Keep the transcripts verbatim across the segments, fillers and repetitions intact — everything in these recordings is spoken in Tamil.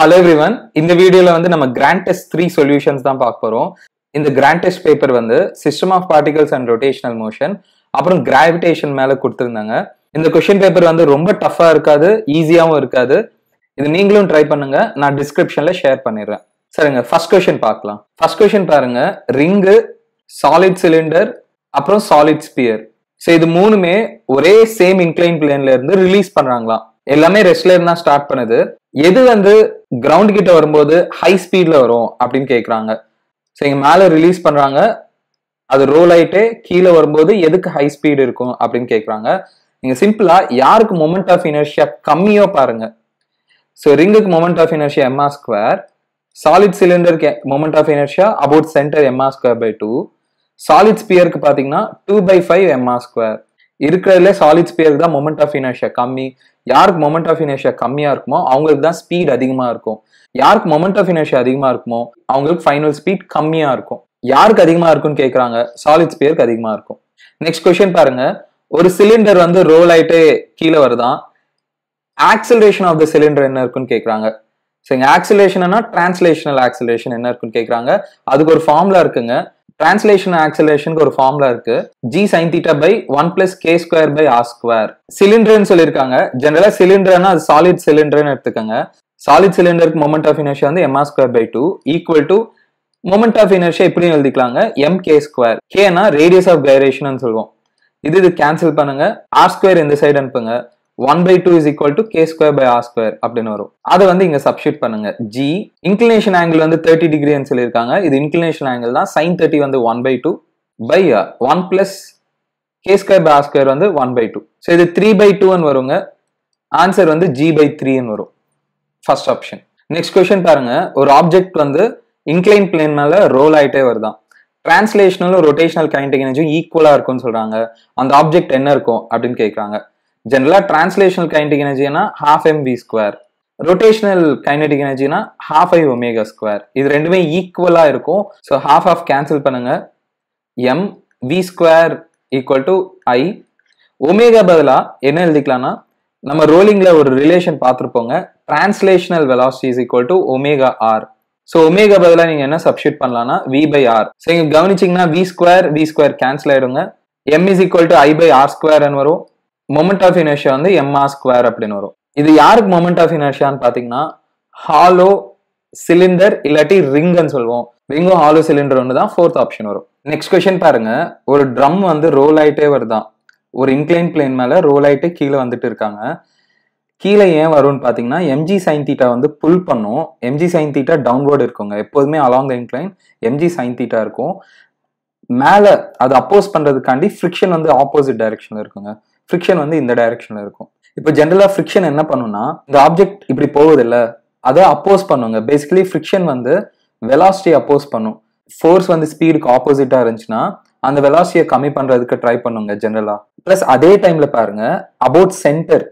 Hello everyone, in the video la vandu nama grand test three solutions dhaan paakaporom. In the grand test paper vandu system of particles and rotational motion appuram gravitation mela kuduthirundanga. In the question paper vandu romba tough ah irukadu, easy ah irukadu. Idu neengalum try pannunga, na description la share pannirren. Sarenga first question paakalam. First question parunga, ring, solid cylinder appuram solid sphere. So idu moonume ore same inclined plane la irundhu release pannrangala. எல்லாமே ரெஸ்ட்ல இருந்தா ஸ்டார்ட் பண்ணுது. எது வந்து கிரவுண்ட் கிட்ட வரும்போது ஹை ஸ்பீட்ல வரும் அப்படின்னு கேக்குறாங்க. சோ இங்க மேல ரிலீஸ் பண்றாங்க, அது ரோல் ஆயிட்டே கீழே வரும்போது எதுக்கு ஹை ஸ்பீட் இருக்கும் அப்படின்னு கேக்குறாங்க. நீங்க சிம்பிளா யாருக்கு மொமெண்ட் ஆஃப் இனர்ஷியா கம்மியோ பாருங்க. சோ ரிங்குக்கு moment of inertia M R square, solid சிலிண்டருக்கு moment of inertia about centre M R square by two, solid ஸ்பியருக்கு பாத்தீங்கன்னா two by five M R square. இருக்கிறதுல சாலிட் ஸ்பியருக்கு தான் மொமெண்ட் ஆஃப் இனர்ஷியா கம்மி. யாருக்கு மொமெண்ட் ஆஃப் இனர்ஷியா கம்மியா இருக்குமோ அவங்களுக்கு தான் ஸ்பீட் அதிகமா இருக்கும். யாருக்கு மொமெண்ட் ஆஃப் இனர்ஷியா அதிகமா இருக்குமோ அவங்களுக்கு ஃபைனல் ஸ்பீட் கம்மியா இருக்கும். யாருக்கு அதிகமா இருக்கும்னு கேக்குறாங்க, சாலிட் ஸ்பியருக்கு அதிகமா இருக்கும். நெக்ஸ்ட் கொஸ்டின் பாருங்க, ஒரு சிலிண்டர் வந்து ரோல் ஆயிட்டு கீழே வருதான், ஆக்சிலரேஷன் ஆஃப் த சிலிண்டர் என்ன இருக்குன்னு கேக்குறாங்க. சரிங்க, ஆக்சிலரேஷன்னா டிரான்ஸ்லேஷனல் ஆக்சிலரேஷன் என்ன இருக்குன்னு கேக்குறாங்க. அதுக்கு ஒரு ஃபார்முலா இருக்குங்க. டிரான்ஸ்லேஷன் ஆக்சிலரேஷனுக்கு ஒரு ஃபார்முலா இருக்கு, G sine theta by one plus K square by R square. சிலிண்டர்னு சொல்லியிருக்காங்க. ஜெனரலா சிலிண்டர்னா அது சாலிட் சிலிண்டர்னு எடுத்துக்கோங்க. சாலிட் சிலிண்டருக்கு மொமெண்ட் ஆஃப் இனர்ஷியா வந்து M R square by two equal to moment of inertia இப்படியும் எழுதிக்கலாங்க, எம் கே ஸ்கொயர். கேனா ரேடியஸ் ஆஃப் கைரேஷன் சொல்லுவோம். இது இது கேன்சல் பண்ணுங்க, ஆர் ஸ்கொயர் இந்த சைடு அனுப்புங்க, one by two is equal to K square by R square அப்படின்னு வரும். அதை வந்து இங்க சப்ஸ்டிட் பண்ணுங்க. ஜி இன்க்ளினேஷன் ஆங்கிள் வந்து தேர்ட்டி டிகிரின்னு சொல்லியிருக்காங்க. இது இன்க்ளினேஷன் ஆங்கிள் தான். சைன் தேர்ட்டி வந்து one by two by one plus K square by R square வந்து ஒன் பை டூ. ஸோ இது த்ரீ பை டூன்னு வருங்க. ஆன்சர் வந்து ஜி பை த்ரீன்னு வரும், ஃபர்ஸ்ட் ஆப்ஷன். நெக்ஸ்ட் கொஸ்டின் பாருங்க, ஒரு ஆப்ஜெக்ட் வந்து இன்க்ளைன் பிளேன் மேல ரோல் ஆயிட்டே வருதான். டிரான்ஸ்லேஷனலும் ரொட்டேஷனல் கைனடிக் எனர்ஜியும் ஈக்குவலா இருக்கும்னு சொல்றாங்க. அந்த ஆப்ஜெக்ட் என்ன இருக்கும் அப்படின்னு கேட்கறாங்க. ஜெனரலா டிரான்ஸ்லேஷனல் கைனடிக் எனர்ஜினா half M V square, rotational kinetic எனர்ஜினா ஹாஃப் ஐ ஒமேகா ஸ்கொயர். இது ரெண்டுமே ஈக்குவலா இருக்கும். ஸோ ஹாஃப் ஆஃப் கேன்சல் பண்ணுங்க, M V square equal to I. Omega பதிலா என்ன எழுதிக்கலாம்னா, நம்ம ரோலிங்ல ஒரு ரிலேஷன் பார்த்துருப்போங்க, translational velocity is equal to omega R. So omega பதிலா நீங்க என்ன சப்ஸ்டிட் பண்ணலாம்னா வி பை ஆர். ஸோ இங்க கவனிச்சிங்கன்னா V square V square cancel ஆயிடுங்க, M is equal to I by R ஸ்கொயர்னு வரும். மொமெண்ட் ஆஃப் இனர்ஷியா வந்து எம்ஆர் ஸ்கொயர் அப்படின்னு வரும். இது யாருக்கு மொமெண்ட் ஆஃப் இனர்ஷியான்னு பாத்தீங்கன்னா ஹாலோ சிலிண்டர் இல்லாட்டி ரிங்குன்னு சொல்லுவோம். ரிங்கும் ஹாலோ சிலிண்டர் ஒன்று தான், ஃபோர்த் ஆப்ஷன் வரும். நெக்ஸ்ட் கொஸ்டின் பாருங்க, ஒரு ட்ரம் வந்து ரோல் ஆயிட்டே வருதான். ஒரு இன்க்ளைன் பிளேன் மேல ரோல் ஆயிட்டே கீழே வந்துட்டு இருக்காங்க. கீழே ஏன் வரும்னு பாத்தீங்கன்னா எம்ஜி சைன் தீட்டா வந்து புல் பண்ணும். எம்ஜி சைன் தீட்டா டவுன்வர்டு இருக்குங்க. எப்போதுமே along the incline M G sine theta இருக்கும். மேல அது அப்போஸ் பண்றதுக்காண்டி ஃப்ரிக்ஷன் வந்து ஆப்போசிட் டைரக்ஷன்ல இருக்குங்க. ஃப்ரிக்ஷன் வந்து இந்த டைரக்ஷன்ல இருக்கும். இப்போ ஜென்ரலா ஃப்ரிக்ஷன் என்ன பண்ணும்னா, இந்த ஆப்ஜெக்ட் இப்படி போகுது இல்ல, அதை அப்போஸ் பண்ணுங்க. பேசிக்கலி ஃப்ரிக்ஷன் வந்து வெலாசிட்டி அப்போஸ் பண்ணும். ஃபோர்ஸ் வந்து ஸ்பீடுக்கு ஆப்போசிட்டா இருந்துச்சுன்னா அந்த வெலாசிட்டியை கம்மி பண்றதுக்கு ட்ரை பண்ணுங்க ஜென்ரலா. பிளஸ் அதே டைம்ல பாருங்க, அபவுட் சென்டர்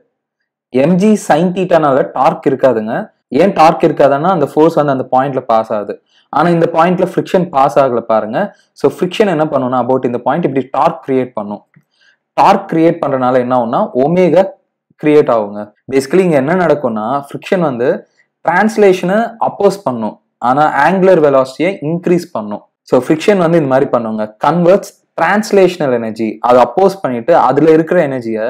எம்ஜி சைன் தீட்டானால டார்க் இருக்காதுங்க. ஏன் டார்க் இருக்காதுன்னா அந்த ஃபோர்ஸ் வந்து அந்த பாயிண்ட்ல பாஸ் ஆகுது. ஆனா இந்த பாயிண்ட்ல ஃப்ரிக்ஷன் பாஸ் ஆகல பாருங்க. ஸோ ஃப்ரிக்ஷன் என்ன பண்ணும்னா அபவுட் இந்த பாயிண்ட் இப்படி டார்க் கிரியேட் பண்ணும். டார்க் கிரியேட் பண்றதுனால என்ன ஆகும்னா ஒமேகா கிரியேட் ஆகுங்க. பேசிக்கலி இங்க என்ன நடக்கும்னா ஃப்ரிக்ஷன் வந்து டிரான்ஸ்லேஷனை அப்போஸ் பண்ணும், ஆனா ஆங்குலர் வெலாசிட்டியை இன்க்ரீஸ் பண்ணும். ஸோ ஃப்ரிக்ஷன் வந்து இந்த மாதிரி பண்ணுவாங்க, கன்வெர்ட்ஸ் டிரான்ஸ்லேஷனல் எனர்ஜி, அதை அப்போஸ் பண்ணிட்டு அதுல இருக்கிற எனர்ஜியை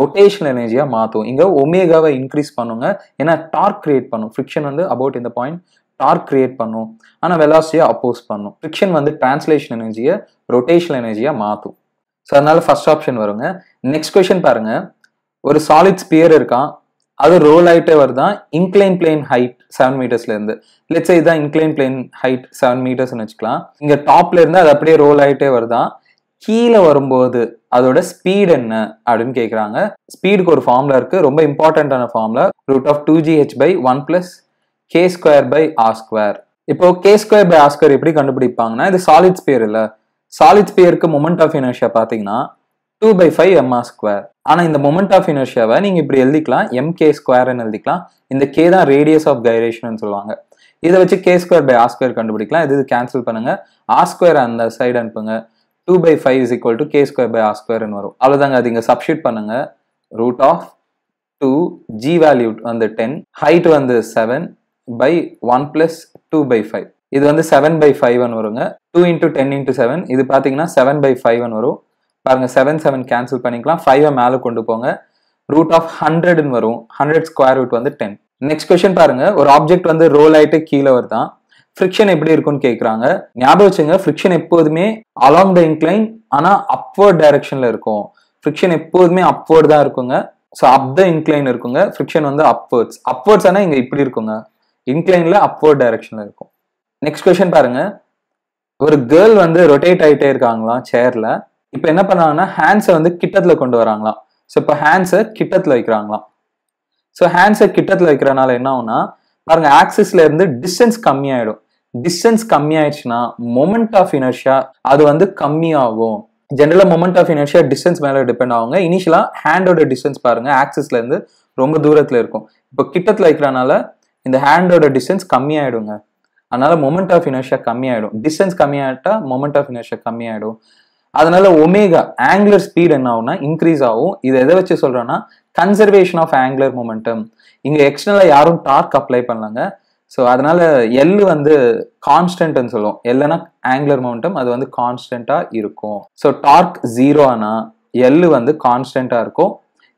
ரொட்டேஷனல் எனர்ஜியா மாத்தும். இங்க ஒமேகாவை இன்க்ரீஸ் பண்ணுங்க, ஏன்னா டார்க் கிரியேட் பண்ணும். ஃப்ரிக்ஷன் வந்து அபவுட் இந்த பாயிண்ட் டார்க் கிரியேட் பண்ணும், ஆனா வெலாசிட்டியை அப்போஸ் பண்ணும். ஃப்ரிக்ஷன் வந்து டிரான்ஸ்லேஷன் எனர்ஜியை ரொட்டேஷனல் எனர்ஜியா மாத்தும். ஸோ அதனால ஃபர்ஸ்ட் ஆப்ஷன் வருங்க. நெக்ஸ்ட் கொஸ்டின் பாருங்க, ஒரு சாலிட் ஸ்பியர் இருக்கான், அது ரோல் ஆயிட்டே வருதான். இன்க்ளைன் பிளேன் ஹைட் செவன் மீட்டர்ஸ்ல இருந்து, லெட்ஸ் இதுதான் இன்க்ளைன் பிளேன் ஹைட் செவன் மீட்டர்ஸ்ன்னு வச்சுக்கலாம். இங்க டாப்ல இருந்து அது அப்படியே ரோல் ஆயிட்டே வருதான். கீழே வரும்போது அதோட ஸ்பீட் என்ன அப்படின்னு கேட்குறாங்க. ஸ்பீடுக்கு ஒரு ஃபார்முலா இருக்கு, ரொம்ப இம்பார்ட்டன்டான formula, root of two G H by one plus K square by R square. இப்போ K square by R square எப்படி கண்டுபிடிப்பாங்கன்னா, இது சாலிட் ஸ்பியர் இல்ல, சாலிட் ஸ்பியருக்கு மொமெண்ட் ஆஃப் இனர்ஷியா பாத்தீங்கன்னா two by five M R square. ஆனா இந்த மொமெண்ட் ஆஃப் இனர்ஷியாவை நீங்க இப்படி எழுதிக்கலாம், எம் கே ஸ்கொயர்னு எழுதிக்கலாம். இந்த கே தான் ரேடியஸ் ஆஃப் கைரேஷன் சொல்லுவாங்க. இதை வச்சு K square by R square கண்டுபிடிக்கலாம். இது கேன்சல் பண்ணுங்க, ஆர் ஸ்கொயர் அந்த சைடு அனுப்புங்க, two by five is equal to K square by R ஸ்கொயர்னு வரும். அவ்வளோதாங்க. அது இங்க சப்ஸ்டிட் பண்ணுங்க, root of two, G value வந்து டென், ஹைட் வந்து seven, by one plus two by five. இது வந்து seven by five ன்னு வருங்க. two into ten into seven. இது பாத்தீங்கன்னா seven by five ன்னு வரும். பாருங்க seven seven கேன்சல் பண்ணிக்கலாம். five மேல கொண்டு போங்க. root of one hundred ன்னு வரும். one hundred square root வந்து ten. Next question பாருங்க. ஒரு object வந்து roll ஆயிட்டு கீழே வருதான். friction எப்படி இருக்கும்னு கேக்குறாங்க. ஞாபகம் வச்சுங்க, friction எப்போதுமே along the incline, ஆனா upward directionல இருக்கும். friction எப்போதுமே upward தான் இருக்குங்க. so up the incline இருக்குங்க. friction வந்து upwards. upwards ஆனா இங்க இப்படி இருக்குங்க. inclineல upward directionல இருக்கும். next question பாருங்க. ஒரு girl வந்து rotate ஆயிட்டே இருக்காங்களா chairல. இப்போ என்ன பண்ணாங்கன்னா hands வந்து கிட்டத்துல கொண்டு வராங்களா. so இப்போ hands கிட்டத்துல வைக்கறாங்களா. so hands கிட்டத்துல வைக்கறனால என்ன ஆகும்னா பாருங்க ஆக்சிஸ்ல இருந்து டிஸ்டன்ஸ் கம்மி ஆயிடும். டிஸ்டன்ஸ் கம்மி ஆயிடுச்சுன்னா மொமெண்ட் ஆஃப் இனர்ஷியா அது வந்து கம்மி ஆகும். ஜெனரலா மொமெண்ட் ஆஃப் இனர்ஷியா டிஸ்டன்ஸ் மேல டிபெண்ட் ஆகுங்க. இனிஷியலா ஹேண்டோட டிஸ்டன்ஸ் பாருங்க ஆக்சிஸ்ல இருந்து ரொம்ப தூரத்துல இருக்கும். இப்போ கிட்டத்துல வைக்கிறனால இந்த ஹேண்டோட டிஸ்டன்ஸ் கம்மி ஆயிடுங்க. அதனால மொமெண்ட் ஆஃப் இனர்ஷியா கம்மி ஆயிடும். டிஸ்டன்ஸ் கம்மி ஆயிட்டா மொமெண்ட் ஆஃப் இனர்ஷியா கம்மி ஆயிடும். அதனால ஒமேகா ஆங்குலர் ஸ்பீட் என்ன ஆகும்னா இன்க்ரீஸ் ஆகும். இதை எதை வச்சு சொல்றேன்னா கன்சர்வேஷன் ஆஃப் ஆங்குலர் மொமெண்டம். இங்க எக்ஸ்டர்னலா யாரும் டார்க் அப்ளை பண்ணலாங்க. ஸோ அதனால எல் வந்து கான்ஸ்டன்ட்னு சொல்லுவோம். எல்னா ஆங்குலர் மொமெண்டம், அது வந்து கான்ஸ்டன்டா இருக்கும். ஸோ டார்க் ஜீரோ ஆனா எல் வந்து கான்ஸ்டன்டா இருக்கும்.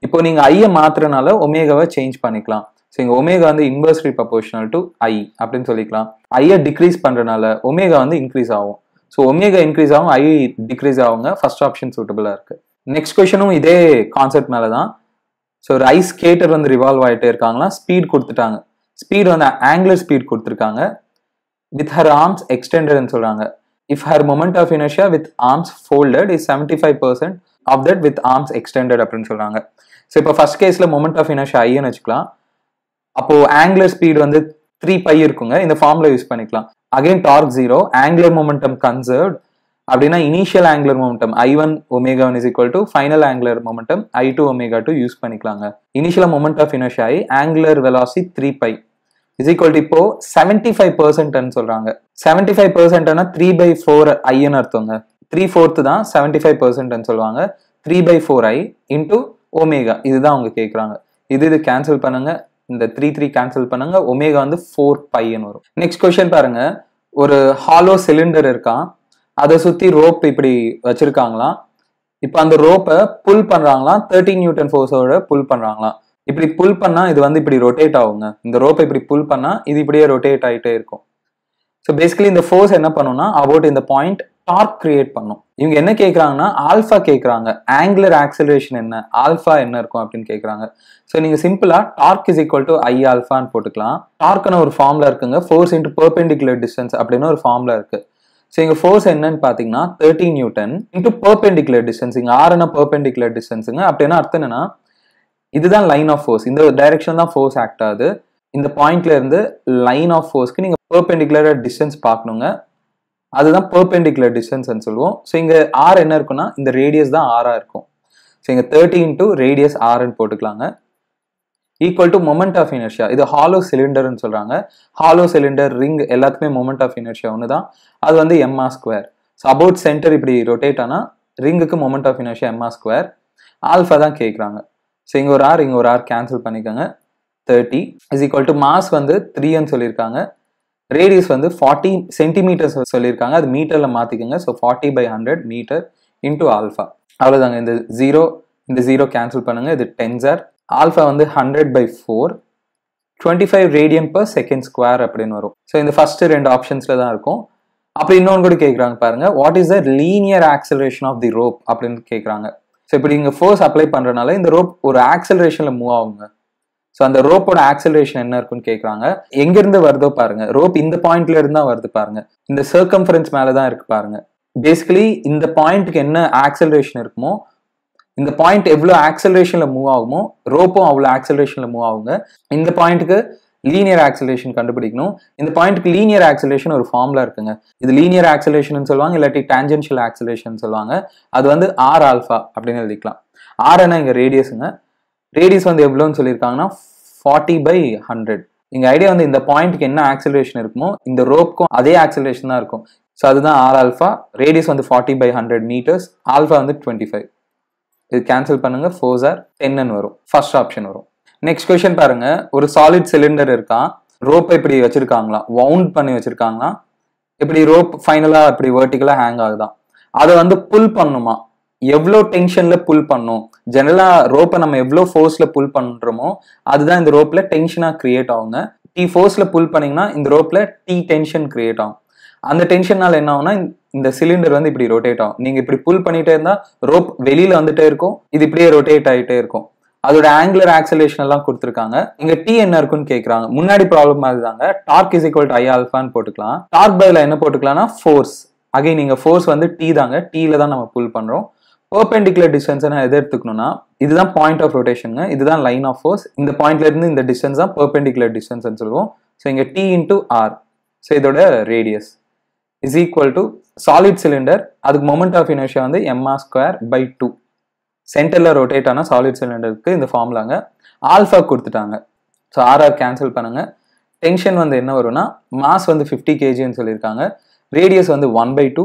இப்போ நீங்க ஐயை மாத்திரனால ஒமேகாவை சேஞ்ச் பண்ணிக்கலாம். ஸோ இங்க ஒமேகா வந்து இன்வெர்ஸ்லி ப்ரொபோர்ஷனல் டு ஐ அப்படின்னு சொல்லிக்கலாம். ஐயை டிக்ரீஸ் பண்றதுனால ஒமேகா வந்து இன்க்ரீஸ் ஆகும். ஸோ ஒமேகா இன்க்ரீஸ் ஆகும், ஐ டிக்ரீஸ் ஆகுங்க. ஃபர்ஸ்ட் ஆப்ஷன் சூட்டபிளா இருக்கு. நெக்ஸ்ட் கொஸ்டினும் இதே கான்செப்ட் மேலதான். ஸோ ஒரு ஐஸ் ஸ்கேட்டர் வந்து ரிவால்வ் ஆகிட்டே இருக்காங்களா. ஸ்பீட் கொடுத்துட்டாங்க. ஸ்பீட் வந்து ஆங்குலர் ஸ்பீட் கொடுத்துருக்காங்க. வித் ஹர் ஆர்ம்ஸ் எக்ஸ்டெண்டட்னு சொல்றாங்க. If her moment of inertia with arms folded is seventy five percent of that with arms extended அப்படின்னு சொல்றாங்க. ஸோ இப்போ ஃபர்ஸ்ட் கேஸ்ல மொமெண்ட் ஆஃப் இனர்ஷியா ஐன்னு வச்சுக்கலாம். அப்போ ஆங்குலர் ஸ்பீட் வந்து த்ரீ பை இருக்குங்க. இந்த ஃபார்ம்ல யூஸ் பண்ணிக்கலாம். Again torque zero, angular momentum conserved. அப்படின்னா initial angular momentum I one omega one is equal to final angular momentum I two omega two use பண்ணிக்கலாங்க. Initial moment of inertia I, angular velocity three by is equal to இப்போ செவன்டி ஃபைவ் பர்சன்ட்னு சொல்றாங்க. செவன்டி ஃபைவ் பர்சன்ட்னா த்ரீ பை ஃபோர் ஐன்னு அர்த்தங்க. த்ரீ ஃபோர்த்து தான் செவன்டி ஃபைவ் பர்சன்ட்னு சொல்லுவாங்க. Three by four I into omega, இதுதான் அவங்க கேட்குறாங்க. இது இது கேன்சல் பண்ணுங்க. இந்த த்ரீ த்ரீ கேன்சல் பண்ணுங்க. ஒமேகா வந்து ஃபோர் பைன்னு வரும். நெக்ஸ்ட் கொஸ்டின் பாருங்க. ஒரு ஹாலோ சிலிண்டர் இருக்கான். அதை சுற்றி ரோப் இப்படி வச்சிருக்காங்களாம். இப்போ அந்த ரோப்பை புல் பண்ணுறாங்களாம். தேர்ட்டி நியூட்டன் ஃபோர்ஸோட புல் பண்ணுறாங்களாம். இப்படி புல் பண்ணால் இது வந்து இப்படி ரொட்டேட் ஆகுங்க. இந்த ரோப்பை இப்படி புல் பண்ணால் இது இப்படியே ரொட்டேட் ஆகிட்டே இருக்கும். ஸோ பேசிக்கலி இந்த ஃபோர்ஸ் என்ன பண்ணுன்னா அபவுட் இந்த பாயிண்ட் டார்க் கிரியேட் பண்ணும். இவங்க என்ன கேட்குறாங்கன்னா ஆல்ஃபா கேட்குறாங்க. ஆங்குலர் ஆக்சலரேஷன் என்ன, ஆல்ஃபா என்ன இருக்கும் அப்படின்னு கேட்குறாங்க. ஸோ நீங்கள் சிம்பிளாக torque is equal to I ஆல்ஃபான்னு போட்டுக்கலாம். டார்க்குன்னு ஒரு ஃபார்ம்ல இருக்குங்க. ஃபோர்ஸ் இன்ட்டு பெர்பெண்டிகுலர் டிஸ்டன்ஸ் அப்படின்னு ஒரு ஃபார்ம்ல இருக்கு. ஸோ இங்கே ஃபோர்ஸ் என்னன்னு பார்த்தீங்கன்னா thirty newton into perpendicular distance. இங்கே ஆறுனா பெர்பெண்டிகுலர் டிஸ்டன்ஸுங்க. அப்படின்னா அர்த்தம் என்னன்னா இதுதான் லைன் ஆஃப் ஃபோர்ஸ். இந்த டைரக்ஷன் தான் ஃபோர்ஸ் ஆக்ட் ஆகுது. இந்த பாயிண்ட்ல இருந்து லைன் ஆஃப் ஃபோர்ஸ்க்கு நீங்கள் பெர்பெண்டிகுலராக டிஸ்டன்ஸ் பார்க்கணுங்க. அதுதான் பெர்பெண்டிகுலர் டிஸ்டன்ஸ்ன்னு சொல்லுவோம். ஸோ இங்கே ஆர் என்ன இருக்குன்னா இந்த ரேடியஸ் தான் ஆராக இருக்கும். ஸோ இங்கே தேர்ட்டி இன்ட்டு ரேடியஸ் ஆர்ன்னு போட்டுக்கலாங்க. Equal to moment of inertia. இது ஹாலோ சிலிண்டர்னு சொல்றாங்க. ஹாலோ சிலிண்டர், ரிங் எல்லாத்துக்குமே மொமெண்ட் ஆஃப் இனர்ஷியா ஒன்று தான். அது வந்து M R square. So about centre இப்படி ரொட்டேட் ஆனால் ரிங்குக்கு moment of inertia M R square. Alpha தான் கேட்குறாங்க. ஸோ இங்கே ஒரு ஆர் இங்கே ஒரு ஆர் கேன்சல் பண்ணிக்கோங்க. Thirty is equal to mass வந்து த்ரீன்னு சொல்லியிருக்காங்க. ரேடியஸ் வந்து ஃபார்ட்டி சென்டிமீட்டர்ஸ் சொல்லியிருக்காங்க. அது மீட்டரில் மாற்றிக்கோங்க. So forty by hundred metre into alpha. அவ்வளோதாங்க. இந்த ஜீரோ இந்த ஜீரோ கேன்சல் பண்ணுங்க. இது டென்சர். ஆல்ஃபா வந்து hundred by four twenty five radian per second square அப்படின்னு வரும். ஸோ இந்த ஃபர்ஸ்ட் ரெண்டு ஆப்ஷன்ஸ்ல தான் இருக்கும். அப்படி இன்னொன்று கூட கேட்குறாங்க பாருங்க. What is the linear acceleration of the rope அப்படின்னு கேட்குறாங்க. ஸோ இப்படி இங்கே ஃபோர்ஸ் அப்ளை பண்ணுறதுனால இந்த ரோப் ஒரு ஆக்சலரேஷன்ல மூவ் ஆகுங்க. ஸோ அந்த ரோப்போட ஆக்சலரேஷன் என்ன இருக்குன்னு கேட்குறாங்க. எங்கிருந்து வருதோ பாருங்க. ரோப் இந்த பாயிண்ட்ல இருந்து தான் வருது பாருங்க. இந்த சர்க்கம்ஃபரன்ஸ் மேலே தான் இருக்கு பாருங்க. பேசிக்கலி இந்த பாயிண்ட்டுக்கு என்ன ஆக்சலரேஷன் இருக்குமோ, இந்த பாயிண்ட் எவ்வளோ ஆக்சலரேஷன்ல மூவ் ஆகுமோ ரோப்பும் அவ்வளோ ஆக்சலரேஷன்ல மூவ் ஆகுங்க. இந்த பாயிண்ட்டுக்கு லீனியர் ஆக்சலரேஷன் கண்டுபிடிக்கணும். இந்த பாயிண்ட்டுக்கு லீனியர் ஆக்சலரேஷன் ஒரு ஃபார்ம்ல இருக்குங்க. இது லீனியர் ஆக்சலரேஷன் சொல்லுவாங்க, இல்லாட்டி டான்ஜென்ஷியல் ஆக்சலரேஷன் சொல்லுவாங்க. அது வந்து ஆர் ஆல்ஃபா அப்படின்னு எழுதிக்கலாம். ஆர் என்ன இங்க ரேடியஸுங்க. ரேடியஸ் வந்து எவ்வளோன்னு சொல்லியிருக்காங்கன்னா ஃபார்ட்டி பை ஹண்ட்ரட். இங்க ஐடியா வந்து இந்த பாயிண்ட்டுக்கு என்ன ஆக்சலரேஷன் இருக்குமோ இந்த ரோப்க்கும் அதே ஆக்சலரேஷன் தான் இருக்கும். ஸோ அதுதான் ஆர் ஆல்ஃபா. ரேடியஸ் வந்து forty by hundred metres. Alpha வந்து டுவெண்ட்டி ஃபைவ். இது கேன்சல் பண்ணுங்க. ஃபோர்ஸ் ஆர் டென்னு வரும். ஃபர்ஸ்ட் ஆப்ஷன் வரும். நெக்ஸ்ட் கொஸ்டின் பாருங்க. ஒரு சாலிட் சிலிண்டர் இருக்கான். rope இப்படி வச்சிருக்காங்களா wound பண்ணி வச்சிருக்காங்களா இப்படி rope ஃபைனலா இப்படி vertically hang ஆகுதா அது வந்து pull பண்ணுமா எவ்ளோ டென்ஷன்ல pull பண்ணும் ஜெனரலா rope நம்ம எவ்ளோ ஃபோர்ஸ்ல pull பண்றோமோ அதுதான் இந்த ropeல டென்ஷனா கிரியேட் ஆகுங்க T ஃபோர்ஸ்ல pull பண்ணீங்கன்னா இந்த ropeல T டென்ஷன் கிரியேட் ஆகும் அந்த டென்ஷனால என்ன ஆகும்னா இந்த சிலிண்டர் வந்து இப்படி ரொட்டேட் ஆகும் நீங்க இப்படி pull பண்ணிட்டே இருந்தா rope வெளியில வந்துட்டே இருக்கும் இது இப்படியே ரொட்டேட் ஆயிட்டே இருக்கும் அதோட ஆங்குலர் ஆக்சலரேஷன் எல்லாம் கொடுத்திருக்காங்க இங்க T என்ன இருக்குன்னு கேக்குறாங்க முன்னாடி ப்ராப்ளம் அதுதாங்க torque is equal to I ஆல்பான்னு போட்டுக்கலாம் டார்க் பதிலா என்ன போட்டுக்கலாம்னா ஃபோர்ஸ் அகைன் இங்க ஃபோர்ஸ் வந்து T தாங்க T ல தான் நம்ம pull பண்றோம் perpendicular distance னா எதை எடுத்துக்கணும்னா இதுதான் பாயிண்ட் ஆஃப் ரொட்டேஷன் இதுதான் லைன் ஆஃப் ஃபோர்ஸ் இந்த பாயிண்ட்ல இருந்து இந்த டிஸ்டன்ஸ் தான் perpendicular distance னு சொல்லுவோம் சோ இங்க T into R சோ இதோட radius is equal to solid cylinder அதுக்கு moment of inertia வந்து m r squared by two சென்டர்ல ரொட்டேட் ஆன சாலிட் சிலிண்டருக்கு இந்த ஃபார்முலாங்க ஆல்ஃபா கொடுத்துட்டாங்க ஸோ ஆர்ஆர் கேன்சல் பண்ணுங்க டென்ஷன் வந்து என்ன வரும்னா மாஸ் வந்து ஃபிஃப்டி கேஜின்னு சொல்லியிருக்காங்க ரேடியஸ் வந்து one by two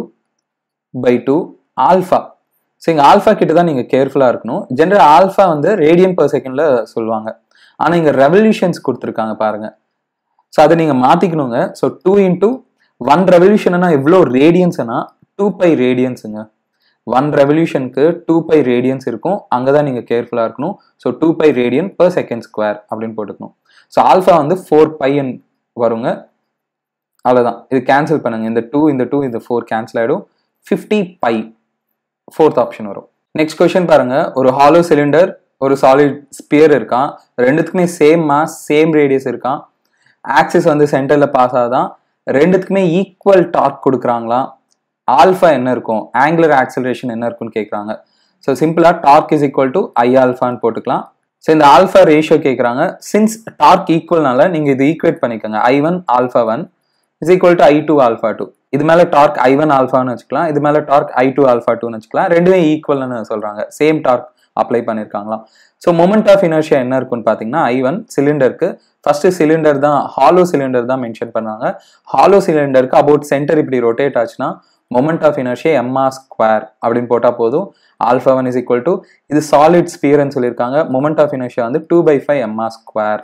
by two alpha so இங்கே ஆல்ஃபா கிட்ட தான் நீங்கள் கேர்ஃபுல்லாக இருக்கணும் ஜென்ரல் ஆல்ஃபா வந்து ரேடியன் பர் செகண்ட்ல சொல்லுவாங்க ஆனால் இங்கே ரெவல்யூஷன்ஸ் கொடுத்துருக்காங்க பாருங்க ஸோ அதை நீங்கள் மாற்றிக்கணுங்க ஸோ டூ இன்டூ ஒன் ரெவல்யூஷன்னா எவ்வளோ ரேடியன்ஸ்னா டூ பை ரேடியன்ஸுங்க one revolution க்கு two pi radians இருக்கும் அங்க தான் நீங்க கேர்ஃபுல்லா இருக்கணும் so two pi radian per second square அப்படினு போட்டுக்கணும் சோ ஆல்பா வந்து four pi n வருங்க அவ்வளவுதான் இது கேன்சல் பண்ணுங்க இந்த two இந்த two இந்த four கேன்சல் ஆயிடும் fifty pi fourth ஆப்ஷன் வரும் நெக்ஸ்ட் क्वेश्चन பாருங்க ஒரு ஹாலோ சிலிண்டர் ஒரு சாலிட் ஸ்பியர் இருக்கான் ரெண்டுத்துக்குமே சேம் மாஸ் சேம் ரேடியஸ் இருக்கான் ஆக்சிஸ் வந்து சென்டர்ல பாஸ் ஆதான் ரெண்டுத்துக்குமே ஈக்குவல் டார்க் கொடுக்கறாங்களா ஆல்ஃபா என்ன இருக்கும் ஆங்குலர் ஆக்சலரேஷன் என்ன இருக்குன்னு கேட்குறாங்க ஸோ சிம்பிளா torque is equal to I ஆல்ஃபான்னு போட்டுக்கலாம் ஸோ இந்த ஆல்ஃபா ரேஷியோ கேட்குறாங்க சின்ஸ் டார்க் ஈக்குவல்னால நீங்க இது ஈக்குவேட் பண்ணிக்கோங்க I one alpha one is equal to I two alpha two இது மேல டார்க் ஐ ஒன் ஆல்ஃபான்னு வச்சுக்கலாம் இது மேல டார்க் ஐ டூ ஆல்ஃபா டூன்னு வச்சுக்கலாம் ரெண்டுமே ஈக்குவல்னு சொல்றாங்க சேம் டார்க் அப்ளை பண்ணியிருக்காங்களாம் ஸோ மொமெண்ட் ஆஃப் இனர்ஷியா என்ன இருக்குன்னு பார்த்தீங்கன்னா ஐ ஒன் சிலிண்டருக்கு ஃபர்ஸ்ட் சிலிண்டர் தான் ஹாலோ சிலிண்டர் தான் மென்ஷன் பண்ணாங்க ஹாலோ சிலிண்டருக்கு அபவுட் சென்டர் இப்படி ரொட்டேட் ஆச்சுன்னா moment of inertia mr square அப்படினு போட்டா போதும் alpha one is equal to இது solid sphere னு சொல்லிருக்காங்க moment of inertia வந்து two by five mr square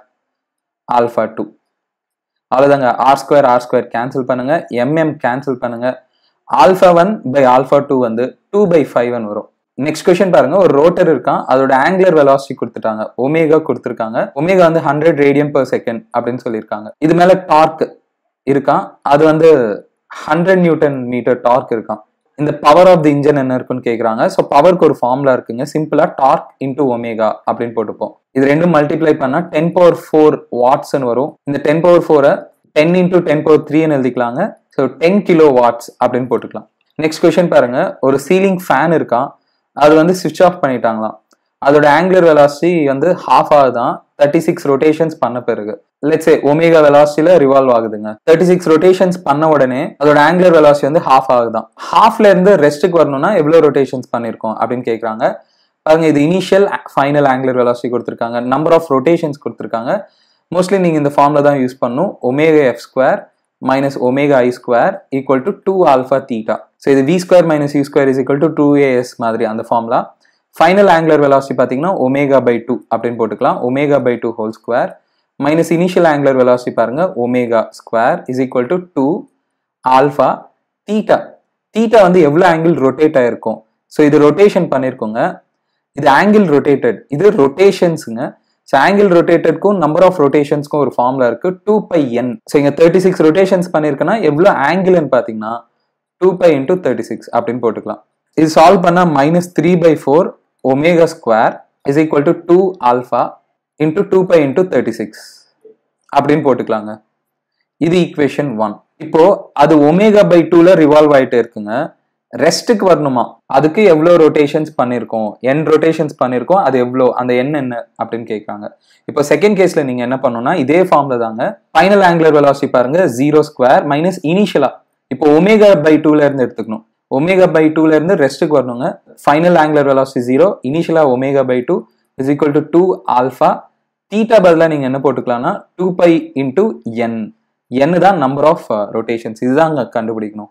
alpha two அவ்வளவுதாங்க r square r square cancel பண்ணுங்க mm கேன்சல் பண்ணுங்க alpha one by alpha two வந்து two by five னு வரும் நெக்ஸ்ட் क्वेश्चन பாருங்க ஒரு ரோட்டர் இருக்கான் அதோட ஆங்குலர் வெலாசிட்டி கொடுத்துட்டாங்க ஒமேகா கொடுத்துட்டாங்க ஒமேகா வந்து one hundred radian per second அப்படினு சொல்லிருக்காங்க இது மேல டார்க் இருக்கான் அது வந்து ஹண்ட்ரட் நியூட்டன் மீட்டர் டார்க் இருக்கான் இந்த பவர் ஆஃப் தி இன்ஜின் என்ன இருக்குன்னு கேட்குறாங்க ஸோ பவருக்கு ஒரு ஃபார்முலா இருக்குங்க சிம்பிளா டார்க் இன்டூ ஒமேகா அப்படின்னு போட்டுப்போம் இது ரெண்டும் மல்டிப்ளை பண்ணா டென் பவர் ஃபோர் வாட்ஸ்ன்னு வரும் இந்த டென் பவர் ஃபோரை டென் இன்டூ டென் பவர் த்ரீன்னு எழுதிக்கலாங்க ஸோ டென் கிலோ வாட்ஸ் அப்படின்னு போட்டுக்கலாம் நெக்ஸ்ட் க்வெஸ்சன் பாருங்க ஒரு சீலிங் ஃபேன் இருக்கான் அது வந்து சுவிட்ச் ஆஃப் பண்ணிட்டாங்களாம் அதோட ஆங்குலர் வெலாசிட்டி வந்து ஹாஃப் ஆகுதான் தேர்ட்டி சிக்ஸ் ரொட்டேஷன்ஸ் பண்ண பிறகு லெட்ஸ் சே ஒமேகா வெலாசிட்டில ரிவால்வ் ஆகுதுங்க தேர்ட்டி சிக்ஸ் ரொட்டேஷன்ஸ் பண்ண உடனே அதோட ஆங்குலர் வெலாசிட்டி வந்து ஹாஃப் ஆகுதான் ஹாஃப்ல இருந்து ரெஸ்ட்டுக்கு வரணும்னா எவ்வளோ ரொட்டேஷன்ஸ் பண்ணிருக்கோம் அப்படின்னு கேட்குறாங்க பாருங்க இது இனிஷியல் ஃபைனல் ஆங்குலர் வெலாசிட்டி கொடுத்துருக்காங்க நம்பர் ஆஃப் ரொட்டேஷன்ஸ் கொடுத்துருக்காங்க மோஸ்ட்லி நீங்க இந்த ஃபார்ம்ல தான் யூஸ் பண்ணும் omega F square minus omega I square equal to two alpha theta so இது V square minus U square is equal to two A S மாதிரி அந்த ஃபார்ம்ல ஃபைனல் ஆங்குலர் வெலாசிட்டி பார்த்தீங்கன்னா ஒமேகா பை டூ அப்படின்னு போட்டுக்கலாம் omega by two whole square minus initial angular velocity பாருங்க omega square is equal to two alpha theta theta வந்து எவ்வளோ ஆங்கிள் ரொட்டேட் ஆயிருக்கும் ஸோ இது ரொட்டேஷன் பண்ணியிருக்கோங்க இது ஆங்கிள் ரொட்டேட்டட் இது ரொட்டேஷன்ஸுங்க ஸோ ஆங்கிள் ரொட்டேட்டட்க்கும் நம்பர் ஆஃப் ரொட்டேஷன்ஸ்க்கும் ஒரு ஃபார்முலா இருக்கு டூ பை என் ஸோ இங்கே தேர்ட்டி சிக்ஸ் ரொட்டேஷன்ஸ் பண்ணியிருக்கேன்னா எவ்வளோ ஆங்கிள்னு பார்த்தீங்கன்னா two pi into thirty six அப்படின்னு போட்டுக்கலாம் இது சால்வ் பண்ணால் minus three by four omega square is equal to two alpha into two pi into thirty-six அப்படின் போட்டுக்கலாங்க இது equation one இப்போ அது omega by two ல revolve ஆயிட்டே இருக்குங்க ரெஸ்ட்டுக்கு வரணுமா அதுக்கு எவ்வளோ ரொட்டேஷன்ஸ் பண்ணியிருக்கோம் n ரொட்டேஷன்ஸ் பண்ணியிருக்கோம் அது எவ்வளோ அந்த n என்ன அப்படின்னு கேட்குறாங்க இப்போ செகண்ட் கேஸ்ல நீங்க என்ன பண்ணணும்னா இதே ஃபார்ம்ல தாங்க ஃபைனல் ஆங்குலர் வெலாசிட்டி பாருங்க ஜீரோ ஸ்கொயர் மைனஸ் இனிஷியலா இப்போ ஒமேகா பை டூல இருந்து எடுத்துக்கணும் ஒமேகா பை டூல இருந்து ரெஸ்ட்டுக்கு வரணுங்க ஃபைனல் ஆங்குலர் வெலாசிட்டி ஜீரோ இனிஷியலா omega by two is equal to two alpha theta பதிலாக நீங்க என்ன போட்டுக்கலாம்னா two pi into N N தான் நம்பர் ஆஃப் ரொட்டேஷன்ஸ் இதுதான் அங்கே கண்டுபிடிக்கணும்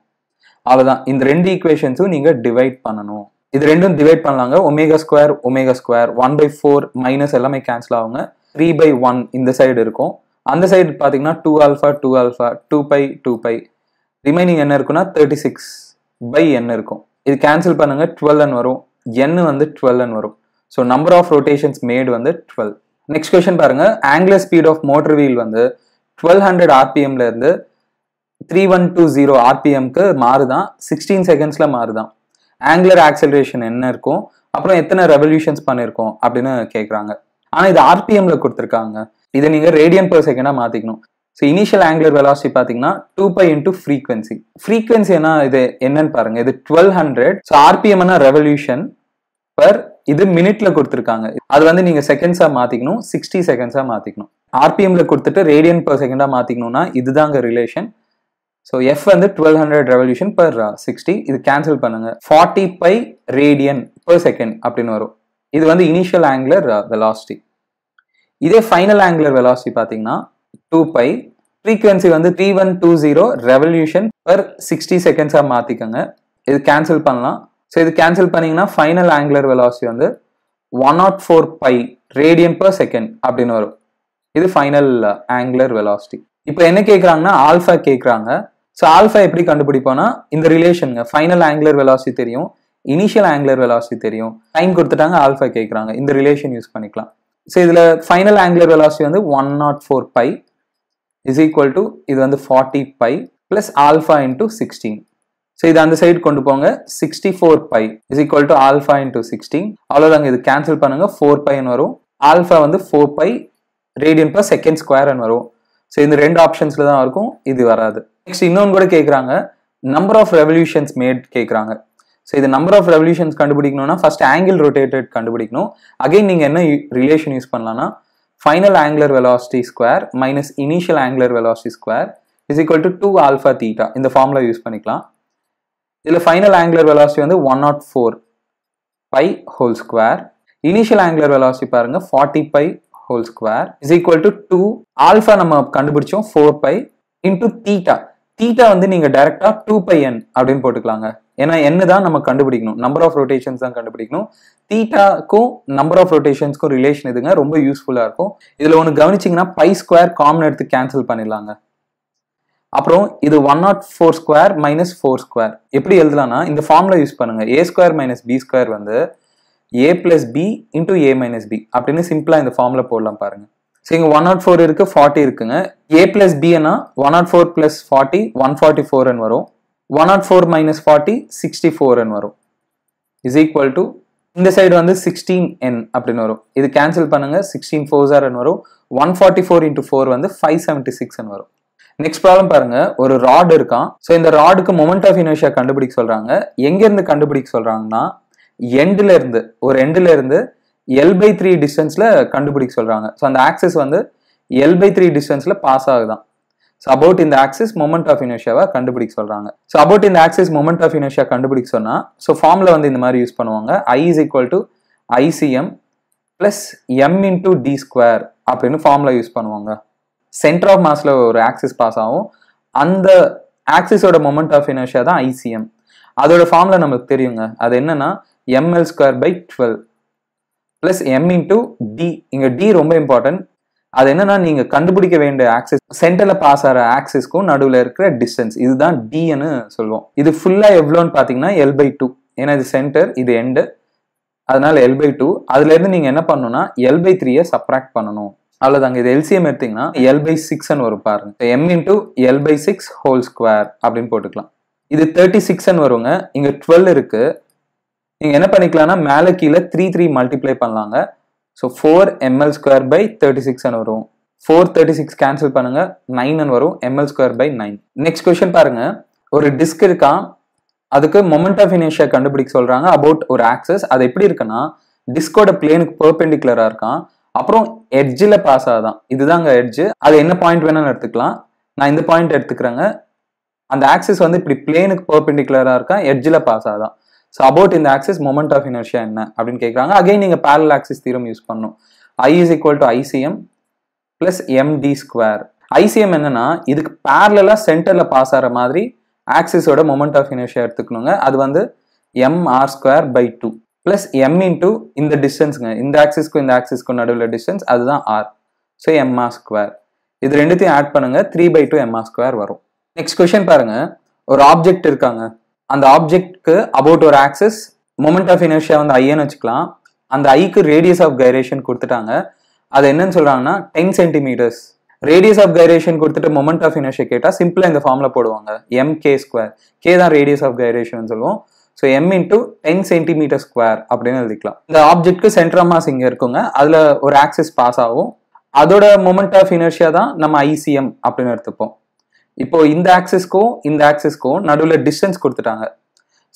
அவ்வளோதான் இந்த ரெண்டு ஈக்குவேஷன்ஸும் நீங்க டிவைட் பண்ணணும் இது ரெண்டும் டிவைட் பண்ணலாங்க omega square omega square one by four minus எல்லாமே கேன்சல் ஆகுங்க த்ரீ பை ஒன் இந்த சைடு இருக்கும் அந்த சைடு பாத்தீங்கன்னா two alpha two alpha two pi two pi remaining என்ன இருக்குனா thirty-six by n இருக்கும். இது கேன்சல் பண்ணுங்க twelve ன்னு வரும், n வந்து twelve ன்னு வரும். So number of rotations made வந்து twelve. நெக்ஸ்ட் क्वेश्चन பாருங்க, angular speed of motor wheel வந்து twelve hundred r p m ல இருந்து thirty-one twenty r p m க்கு மாறுதான், sixteen seconds ல மாறுதான். angular acceleration என்ன இருக்கும், அப்புறம் எத்தனை revolutions பண்ணிருக்கோம் அப்படினு கேக்குறாங்க. ஆனா இது rpm ல கொடுத்திருக்காங்க, இத நீங்க radian per second ஆ மாத்திக்கணும். சோ initial angular velocity பாத்தீங்கன்னா two pi into frequency. frequency என்ன, இது என்னன்னு பாருங்க, இது twelve hundred. சோ rpm னா revolution per, இது மினிட்ல கொடுத்திருக்காங்க, அது வந்து நீங்க seconds ஆ மாத்திக்கணும், sixty seconds ஆ மாத்திக்கணும். rpm ல கொடுத்துட்டு radian per second ஆ மாத்திக்கணும்னா இதுதாங்க ரிலேஷன். So f வந்து twelve hundred revolution per sixty, இது cancel பண்ணுங்க, forty pi radian per second அப்படினு வரும். இது வந்து initial angular velocity. இதே final angular velocity பாத்தீங்கன்னா two pi, frequency வந்து thirty-one twenty revolution per sixty seconds ஆ மாத்திக்கங்க, இது cancel பண்ணலாம். சோ இது cancel பண்ணீங்கன்னா final angular velocity வந்து one oh four pi radian per second அப்படினு வரும். இது final angular velocity. இப்போ என்ன கேக்குறாங்கன்னா ஆல்பா கேக்குறாங்க. சோ ஆல்பா எப்படி கண்டுபிடிப்போம்னா இந்த ரிலேஷன்ங்க, ஃபைனல் ஆங்குலர் வெலாசிட்டி தெரியும், இனிஷியல் ஆங்குலர் வெலாசிட்டி தெரியும், டைம் கொடுத்துட்டாங்க, ஆல்பா கேக்குறாங்க, இந்த ரிலேஷன் யூஸ் பண்ணிக்கலாம். சோ இதுல ஃபைனல் ஆங்குலர் வெலாசிட்டி வந்து one oh four pi is equal to இது வந்து forty pi plus alpha into sixteen. So இது அந்த சைடு கொண்டு போங்க, sixty-four pi is equal to alpha into sixteen. அவ்வளவுதாங்க, இது கேன்சல் பண்ணுங்க, four pi ன்னு வரும். ஆல்பா வந்து four pi radian per second square ன்னு வரும். சோ இந்த ரெண்டு ஆப்ஷன்ஸ்ல தான் இருக்கும், இது வராது. நெக்ஸ்ட் இன்னொன்னு கூட கேக்குறாங்க, நம்பர் ஆஃப் ரெவல்யூஷன்ஸ் மேட் கேக்குறாங்க. சோ இது நம்பர் ஆஃப் ரெவல்யூஷன்ஸ் கண்டுபிடிக்கணும்னா ஃபர்ஸ்ட் ஆங்கிள் ரொட்டேட்டட் கண்டுபிடிக்கணும். அகைன் நீங்க என்ன ரிலேஷன் யூஸ் பண்ணலாம்னா final angular velocity square minus initial angular velocity square is equal to two alpha theta, இந்த ஃபார்முலா யூஸ் பண்ணிக்கலாம். இதுல ஃபைனல் ஆங்குலர் வெலாசிட்டி வந்து one nought four by whole square, initial angular velocity பாருங்க forty by whole square is equal to two alpha நம்ம கண்டுபிடிச்சோம் four pi into theta. theta வந்து நீங்க டைரக்டா two pi n அப்படினு போட்டுக்கலாங்க, ஏனா n தான் நம்ம கண்டுபிடிக்கணும், நம்பர் ஆஃப் ரொட்டேஷன்ஸ் தான் கண்டுபிடிக்கணும். theta க்கும் நம்பர் ஆஃப் ரொட்டேஷன்ஸ்க்கும் ரிலேஷன் இதுங்க, ரொம்ப யூஸ்ஃபுல்லா இருக்கும். இதுல ஒன்னு கவனிச்சீங்கன்னா pi square காமன் எடுத்து கேன்சல் பண்ணிடலாங்க. அப்புறம் இது one oh four square minus four square எப்படி எழுதலாம்னா இந்த ஃபார்முலா யூஸ் பண்ணுங்க, a square - b square வந்து a plus b into a minus b அப்படினு சிம்பிளா இந்த ஃபார்முலா போடலாம் பாருங்க. சோ இங்க one oh four இருக்கு, forty இருக்குங்க, a plus b னா one oh four plus forty one forty-four ன்னு வரும், one oh four minus forty sixty-four ன்னு வரும் is equal to இந்த சைடு வந்து sixteen n அப்படினு வரும். இது கேன்சல் பண்ணுங்க, sixteen fours ன்னு வரும், one forty-four into four வந்து five seventy-six ன்னு வரும். நெக்ஸ்ட் ப்ராப்ளம் பாருங்க, ஒரு ராட் இருக்கான். சோ இந்த ராட்க்கு மொமெண்ட் ஆஃப் இனர்ஷியா கண்டுபிடிக்க சொல்றாங்க. எங்க இருந்து கண்டுபிடிக்க சொல்றாங்கன்னா எண்ட்ல இருந்து, ஒரு எண்ட்ல இருந்து L by three டிஸ்டன்ஸ்ல கண்டுபிடிக்க சொல்றாங்க. சோ அந்த ஆக்சிஸ் வந்து L by three டிஸ்டன்ஸ்ல பாஸ் ஆகுதான். சோ அபௌட் இந்த ஆக்சிஸ் மொமெண்ட் ஆஃப் இனர்ஷியாவை கண்டுபிடிக்க சொல்றாங்க. சோ அபௌட் இந்த ஆக்சிஸ் மொமெண்ட் ஆஃப் இனர்ஷியா கண்டுபிடிக்க சொன்னா சோ ஃபார்முலா வந்து இந்த மாதிரி யூஸ் பண்ணுவாங்க, i is equal to I C M plus m into d square அப்படின்னு ஃபார்முலா யூஸ் பண்ணுவாங்க. சென்டர் ஆஃப் மாஸ்ல ஒரு ஆக்சிஸ் பாஸ் ஆகும், அந்த ஆக்சிஸோட மொமெண்ட் ஆஃப் இனர்ஷியா தான் I C M. அதோட ஃபார்முலா நமக்கு தெரியுங்க, அது என்னன்னா m L square by twelve plus m into d. இங்க d ரொம்ப இம்பார்ட்டன்ட், அது என்னன்னா நீங்க கண்டுபிடிக்க வேண்டிய ஆக்சிஸ் சென்டர்ல பாஸ் ஆற ஆக்சிஸ்க்கும் நடுவுல இருக்கிற டிஸ்டன்ஸ், இதுதான் d ன்னு சொல்லுவோம். இது ஃபுல்லா எவ்வளோன்னு பாத்தீங்கன்னா L by two, ஏன்னா இது சென்டர் இது எண்டு, அதனால L by two. அதுல இருந்து நீங்க என்ன பண்ணணும்னா L by three ஐ சப்ராக்ட் பண்ணணும், அவ்வளவுதாங்க. இது L C M எடுத்தீங்கன்னா L by six ன்னு வரும் பாருங்க, m into L by six whole square அப்படின்னு போட்டுக்கலாம். இது thirty-six ன்னு வருங்க, இங்க twelve இருக்கு, நீங்க என்ன பண்ணிக்கலாம்னா மேல கீழே த்ரீ த்ரீ மல்டிப்ளை பண்ணலாங்க. So four M L square by thirty six வரும், ஃபோர் தேர்ட்டி சிக்ஸ் கேன்சல் பண்ணுங்க, நைன் வரும், M L square by nine. Next question பாருங்க, ஒரு டிஸ்க் இருக்கா, அதுக்கு மொமெண்ட் ஆஃப் இனர்ஷியா கண்டுபிடிக்க சொல்றாங்க அபவுட் ஒரு ஆக்சஸ். அது எப்படி இருக்குன்னா டிஸ்கோட பிளேனுக்கு பெர்பெண்டிகுலரா இருக்கான், அப்புறம் எட்ஜில் பாஸ் ஆகுதான், இதுதாங்க எட்ஜு. அது என்ன பாயிண்ட் வேணாலும் எடுத்துக்கலாம், நான் இந்த பாயிண்ட் எடுத்துக்கிறேங்க. அந்த ஆக்சஸ் வந்து இப்படி பிளேனுக்கு பெர்பெண்டிகுலரா இருக்கா, எட்ஜில் பாஸ் ஆகுதான். So about இந்த axis moment of inertia என்ன அப்படின்னு கேக்குறாங்க. அகைன் நீங்க parallel axis theorem யூஸ் பண்ணணும், i is equal to I C M plus md square. I C M என்னன்னா இதுக்கு parallelா சென்டர்ல பாஸ் ஆற மாதிரி ஆக்சிஸோட moment of inertia எடுத்துக்கணுங்க, அது வந்து m R square by two plus m into இந்த டிஸ்டன்ஸ்ங்க, இந்த ஆக்சிஸ்க்கு இந்த ஆக்சிஸ்க்கு நடுவுல டிஸ்டன்ஸ் அதுதான் r. So m r square இது ரெண்டுத்தையும் ஆட் பண்ணுங்க three by two mr square வரும். நெக்ஸ்ட் क्वेश्चन பாருங்க. ஒரு ஆப்ஜெக்ட் இருக்காங்க. அந்த ஆப்ஜெக்ட்க்கு அபௌட் ஒரு ஆக்சிஸ் மொமெண்ட் ஆஃப் இனர்ஷியா வந்து i ன்னு வெச்சுக்கலாம். அந்த i க்கு ரேடியஸ் ஆஃப் கைரேஷன் கொடுத்துட்டாங்க. அது என்னன்னு சொல்றாங்கன்னா ten centimeters. Radius of gyration கொடுத்துட்டு மொமெண்ட் ஆஃப் இனர்ஷியா கேட்டா சிம்பிளா இந்த ஃபார்முலா போடுவாங்க m k square. k தான் ரேடியஸ் ஆஃப் கைரேஷன் சொல்லுவோம். So m into ten centimeter square அப்படினு எழுதிக்கலாம். இந்த ஆப்ஜெக்ட்க்கு சென்டர் ஆஃப் மாஸ் இங்க இருக்குங்க. அதுல ஒரு ஆக்சிஸ் பாஸ் ஆகும். அதோட மொமெண்ட் ஆஃப் இனர்ஷியா தான் நம்ம I C M அப்படினு எடுத்துப்போம். இப்போ இந்த ஆக்சிஸ்க்கும் இந்த ஆக்சிஸ்க்கும் நடுவுல டிஸ்டன்ஸ் கொடுத்துட்டாங்க.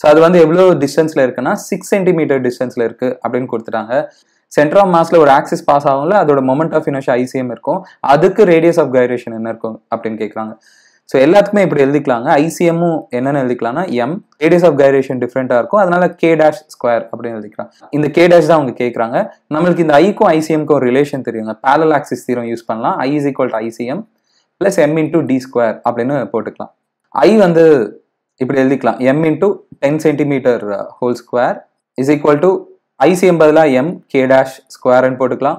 சோ அது வந்து எவ்வளவு டிஸ்டன்ஸ்ல இருக்குன்னா six centimeter டிஸ்டன்ஸ்ல இருக்கு அப்படினு கொடுத்துட்டாங்க. சென்டர் ஆஃப் மாஸ்ல ஒரு ஆக்சிஸ் பாஸ் ஆகும்ல, அதோட moment of inertia I C M இருக்கும். அதுக்கு ரேடியஸ் ஆஃப் கைரேஷன் என்ன இருக்கும் அப்படினு கேக்குறாங்க. சோ எல்லாத்துக்குமே இப்படி எழுதிக்கலாங்க. I C M என்னன்னு எழுதிக்கலாம்னா m, ரேடியஸ் ஆஃப் கைரேஷன் டிஃபரெண்டா இருக்கும், அதனால k dash square அப்படினு எழுதிக்கலாம். இந்த k dash தான் அவங்க கேக்குறாங்க. நமக்கு இந்த i க்கும் I C M க்கும் ரிலேஷன் தெரியுங்க. parallel axis theorem யூஸ் பண்ணலாம். i = I C M plus m into d square அப்படினு போட்டுக்கலாம். i வந்து இப்படி எழுதிக்கலாம். m into ten centimeter whole square is equal to I C M பதிலா m k dash square ன்னு போட்டுக்கலாம்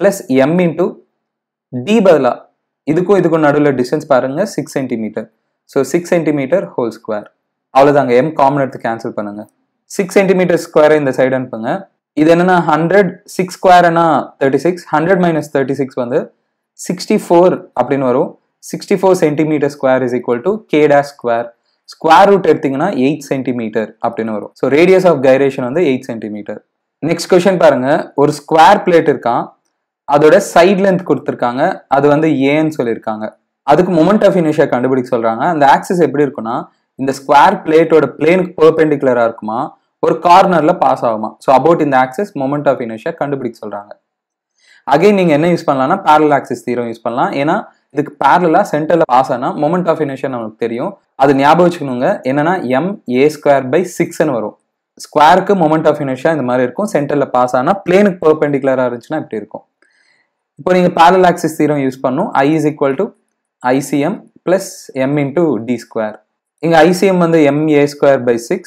plus m into d பதிலா இதுக்கும் இதுக்கும் நடுவில் டிஸ்டன்ஸ் பாருங்க six centimeter. So six centimetre whole square. அவ்வளோதாங்க. எம் காமன் எடுத்து கேன்சல் பண்ணுங்க. சிக்ஸ் சென்டிமீட்டர் ஸ்கொயரை இந்த சைடு அனுப்புங்க. இது என்னன்னா ஹண்ட்ரட் சிக்ஸ் ஸ்கொயர்னா thirty six hundred minus thirty six வந்து சிக்ஸ்டி ஃபோர் அப்படின்னு வரும். Sixty four centimetre square is equal to K dash square. Square root எடுத்தீங்கன்னா எயிட் சென்டிமீட்டர் அப்படின்னு வரும். ஸோ ரேடியஸ் ஆஃப் கைரேஷன் வந்து எயிட் சென்டிமீட்டர். நெக்ஸ்ட் கொஸ்டின் பாருங்க. ஒரு ஸ்கொயர் பிளேட் இருக்கான். அதோட சைட் லென்த் கொடுத்துருக்காங்க. அது வந்து ஏன்னு சொல்லியிருக்காங்க. அதுக்கு மொமெண்ட் ஆஃப் இனர்ஷியா கண்டுபிடிக்க சொல்றாங்க. அந்த ஆக்சிஸ் எப்படி இருக்குன்னா இந்த ஸ்கொயர் பிளேட்டோட பிளேனுக்கு பெர்பெண்டிகுலரா இருக்குமா, ஒரு கார்னர்ல பாஸ் ஆகுமா. ஸோ அபவுட் இந்த ஆக்சிஸ் மொமெண்ட் ஆஃப் இனர்ஷியா கண்டுபிடிக்க சொல்றாங்க. அகைன் நீங்க என்ன யூஸ் பண்ணலாம்னா பேரலல் ஆக்சிஸ் தியரம் யூஸ் பண்ணலாம். ஏன்னா இதுக்கு பேரலலா சென்டர்ல பாஸ் ஆனா மொமெண்ட் ஆஃப் இனர்ஷியா நமக்கு தெரியும். அது ஞாபகம் வச்சுக்கணுங்க. என்னன்னா எம் ஏ ஸ்கொயர் பை சிக்ஸ்ன்னு வரும். ஸ்கொயருக்கு மொமெண்ட் ஆஃப் இனர்ஷியா இந்த மாதிரி இருக்கும். சென்டர்ல பாஸ் ஆனா பிளேனுக்கு பெர்பெண்டிகுலரா இருந்துச்சுன்னா இப்படி இருக்கும். இப்போ நீங்கள் parallel axis theorem யூஸ் பண்ணும். i is equal to I C M plus m into d square. இங்கே I C M வந்து m a square by six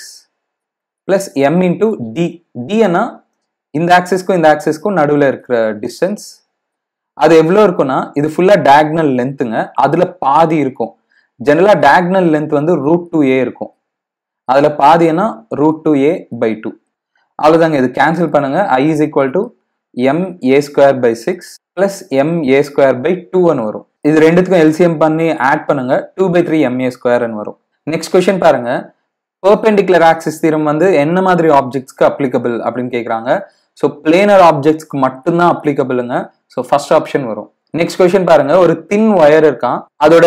plus m into d. d என்ன இந்த ஆக்சிஸ்க்கும் இந்த ஆக்சிஸ்க்கும் நடுவில் இருக்கிற டிஸ்டன்ஸ். அது எவ்வளோ இருக்குன்னா இது ஃபுல்லாக diagonal lengthங்க. அதில் பாதி இருக்கும். ஜெனரலாக diagonal length வந்து ரூட் டூ ஏ இருக்கும். அதில் பாதி என்ன root two A by two. அவ்வளோதாங்க. இது கேன்சல் பண்ணுங்க. i is equal to m a square by six plus m a square by two வரும். இது ரெண்டுத்துக்கும் L C M பண்ணி add பண்ணுங்க. two by three m a square வரும். நெக்ஸ்ட் क्वेश्चन பாருங்க. perpendicular axis theorem வந்து என்ன மாதிரி ஆப்ஜெக்ட்ஸ்க்கு applicable அப்படினு கேக்குறாங்க. சோ planar ஆப்ஜெக்ட்ஸ்க்கு மட்டும் தான் applicableங்க. சோ first option வரும். நெக்ஸ்ட் क्वेश्चन பாருங்க. ஒரு thin wire இருக்கான். அதோட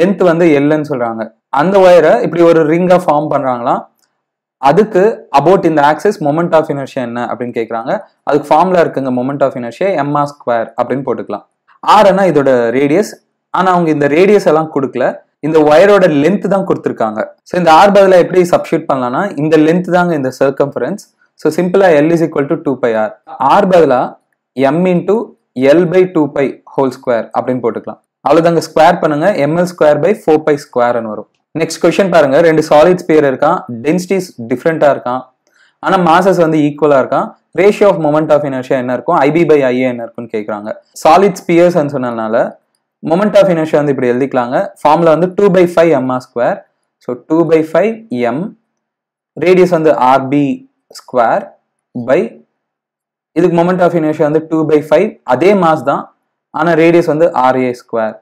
length வந்து L ன்னு சொல்றாங்க. அந்த wire இப்படி ஒரு ரிங்கா ஃபார்ம் பண்றாங்களா. அதுக்கு அபவுட் இந்த ஆக்சிஸ் மொமெண்ட் ஆஃப் இனர்ஷியா என்ன அப்படின்னு கேட்குறாங்க. அதுக்கு ஃபார்முலா இருக்குங்க. Moment of inertia M R square அப்படின்னு போட்டுக்கலாம். ஆர்னா இதோட ரேடியஸ். ஆனால் அவங்க இந்த ரேடியஸ் எல்லாம் கொடுக்கல. இந்த ஒயரோட லென்த் தான் கொடுத்துருக்காங்க. ஸோ இந்த ஆர் பதில் எப்படி சப்ஸ்டியூட் பண்ணலாம்னா இந்த லென்த் தாங்க இந்த சர்க்கம்ஃபரன்ஸ். ஸோ சிம்பிளா L is equal to two by R. R பதிலா M into L by two pi whole square அப்படின்னு போட்டுக்கலாம். அவ்வளோதாங்க. ஸ்கொயர் பண்ணுங்க. M L square by four pi ஸ்கொயர்னு வரும். நெக்ஸ்ட் கொஸ்டின் பாருங்க. ரெண்டு சாலிட்ஸ் பேர் இருக்கான். டென்சிட்டிஸ் டிஃப்ரெண்டா இருக்கான். ஆனா மாசஸ் வந்து ஈக்குவலா இருக்கான். Ratio of moment of inertia என்ன இருக்கும், ஐபி பை ஐஏ என்ன இருக்கும்னு கேட்கறாங்க. சாலிட்ஸ் பியர்ஸ் சொன்னதுனால மொமெண்ட் ஆஃப் இனர்ஷியா வந்து இப்படி எழுதிக்கலாங்க. ஃபார்முலா வந்து two by five MR square. So two by five M radius வந்து ஆர்பி ஸ்கொயர் பை இதுக்கு மொமெண்ட் ஆஃப் இனர்ஷியா வந்து டூ பை ஃபைவ் அதே மாஸ் தான், ஆனா ரேடியஸ் வந்து ஆர்ஏ ஸ்கொயர்.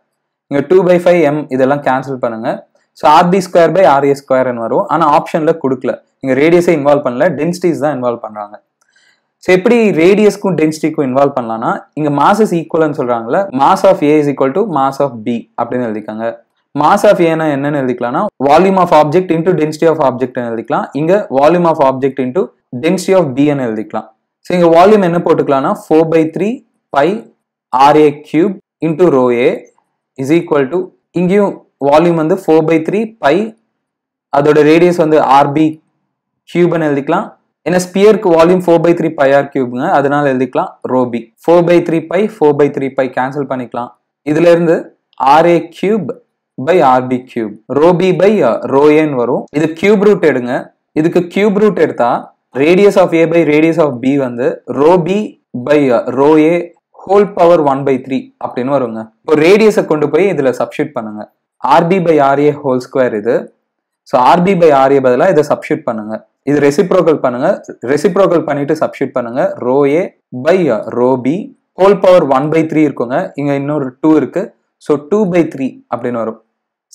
இங்க டூ பை ஃபைவ் எம் இதெல்லாம் கேன்சல் பண்ணுங்க. So RB square by RA ஸ்கொயர்னு வரும். ஆனால் ஆப்ஷனில் கொடுக்கல. இங்கே ரேடியஸை இன்வால்வ் பண்ணல, டென்சிட்டிஸ் தான் இன்வால்வ் பண்ணுறாங்க. ஸோ எப்படி ரேடியஸ்க்கும் டென்சிட்டிக்கும் இன்வால்வ் பண்ணலாம்னா இங்கே மாசஸ் ஈக்குவல்னு சொல்கிறாங்களே. Mass of A is equal to mass of B அப்படின்னு எழுதிக்காங்க. மாஸ் ஆஃப் ஏன்னா என்னன்னு எழுதிக்கலாம்னா volume of object into density of ஆப்ஜெக்ட்னு எழுதிக்கலாம். இங்கே volume of object into density of பின்னு எழுதிக்கலாம். ஸோ இங்கே வால்யூம் என்ன போட்டுக்கலாம்னா four by three by RA cube into rho A is equal to இங்கேயும் வால்யூம் வந்து ஃபோர் பை த்ரீ பை அதோட ரேடியஸ் வந்து ஆர்பி கியூப்னு எழுதிக்கலாம். ஏன்னா ஸ்பியருக்கு volume four by three by R கியூப்ங்க, அதனால எழுதிக்கலாம் rho B. Four by three by four by three by cancel பண்ணிக்கலாம். இதுல இருந்து RA cube by RB cube rho B by ரோஏன்னு வரும். இது கியூப் ரூட் எடுங்க. இதுக்கு கியூப் ரூட் எடுத்தா radius of A by radius of B வந்து rho B by rho A whole power one by three அப்படினு வருங்க. இப்போ ரேடியஸை கொண்டு போய் இதுல சப்ஸ்டிட் பண்ணுங்க. R B by R A whole square இது. So R B by R A பதிலா இத சப்ஸ்டிட் பண்ணுங்க. இது ரெசிப்ரோகல் பண்ணுங்க. ரெசிப்ரோகல் பண்ணிட்டு சப்ஸ்டிட் பண்ணுங்க. ρA by ρB whole power one by three இருக்குங்க. இங்க இன்னொரு two இருக்கு. சோ two by three அப்படினு வரும்.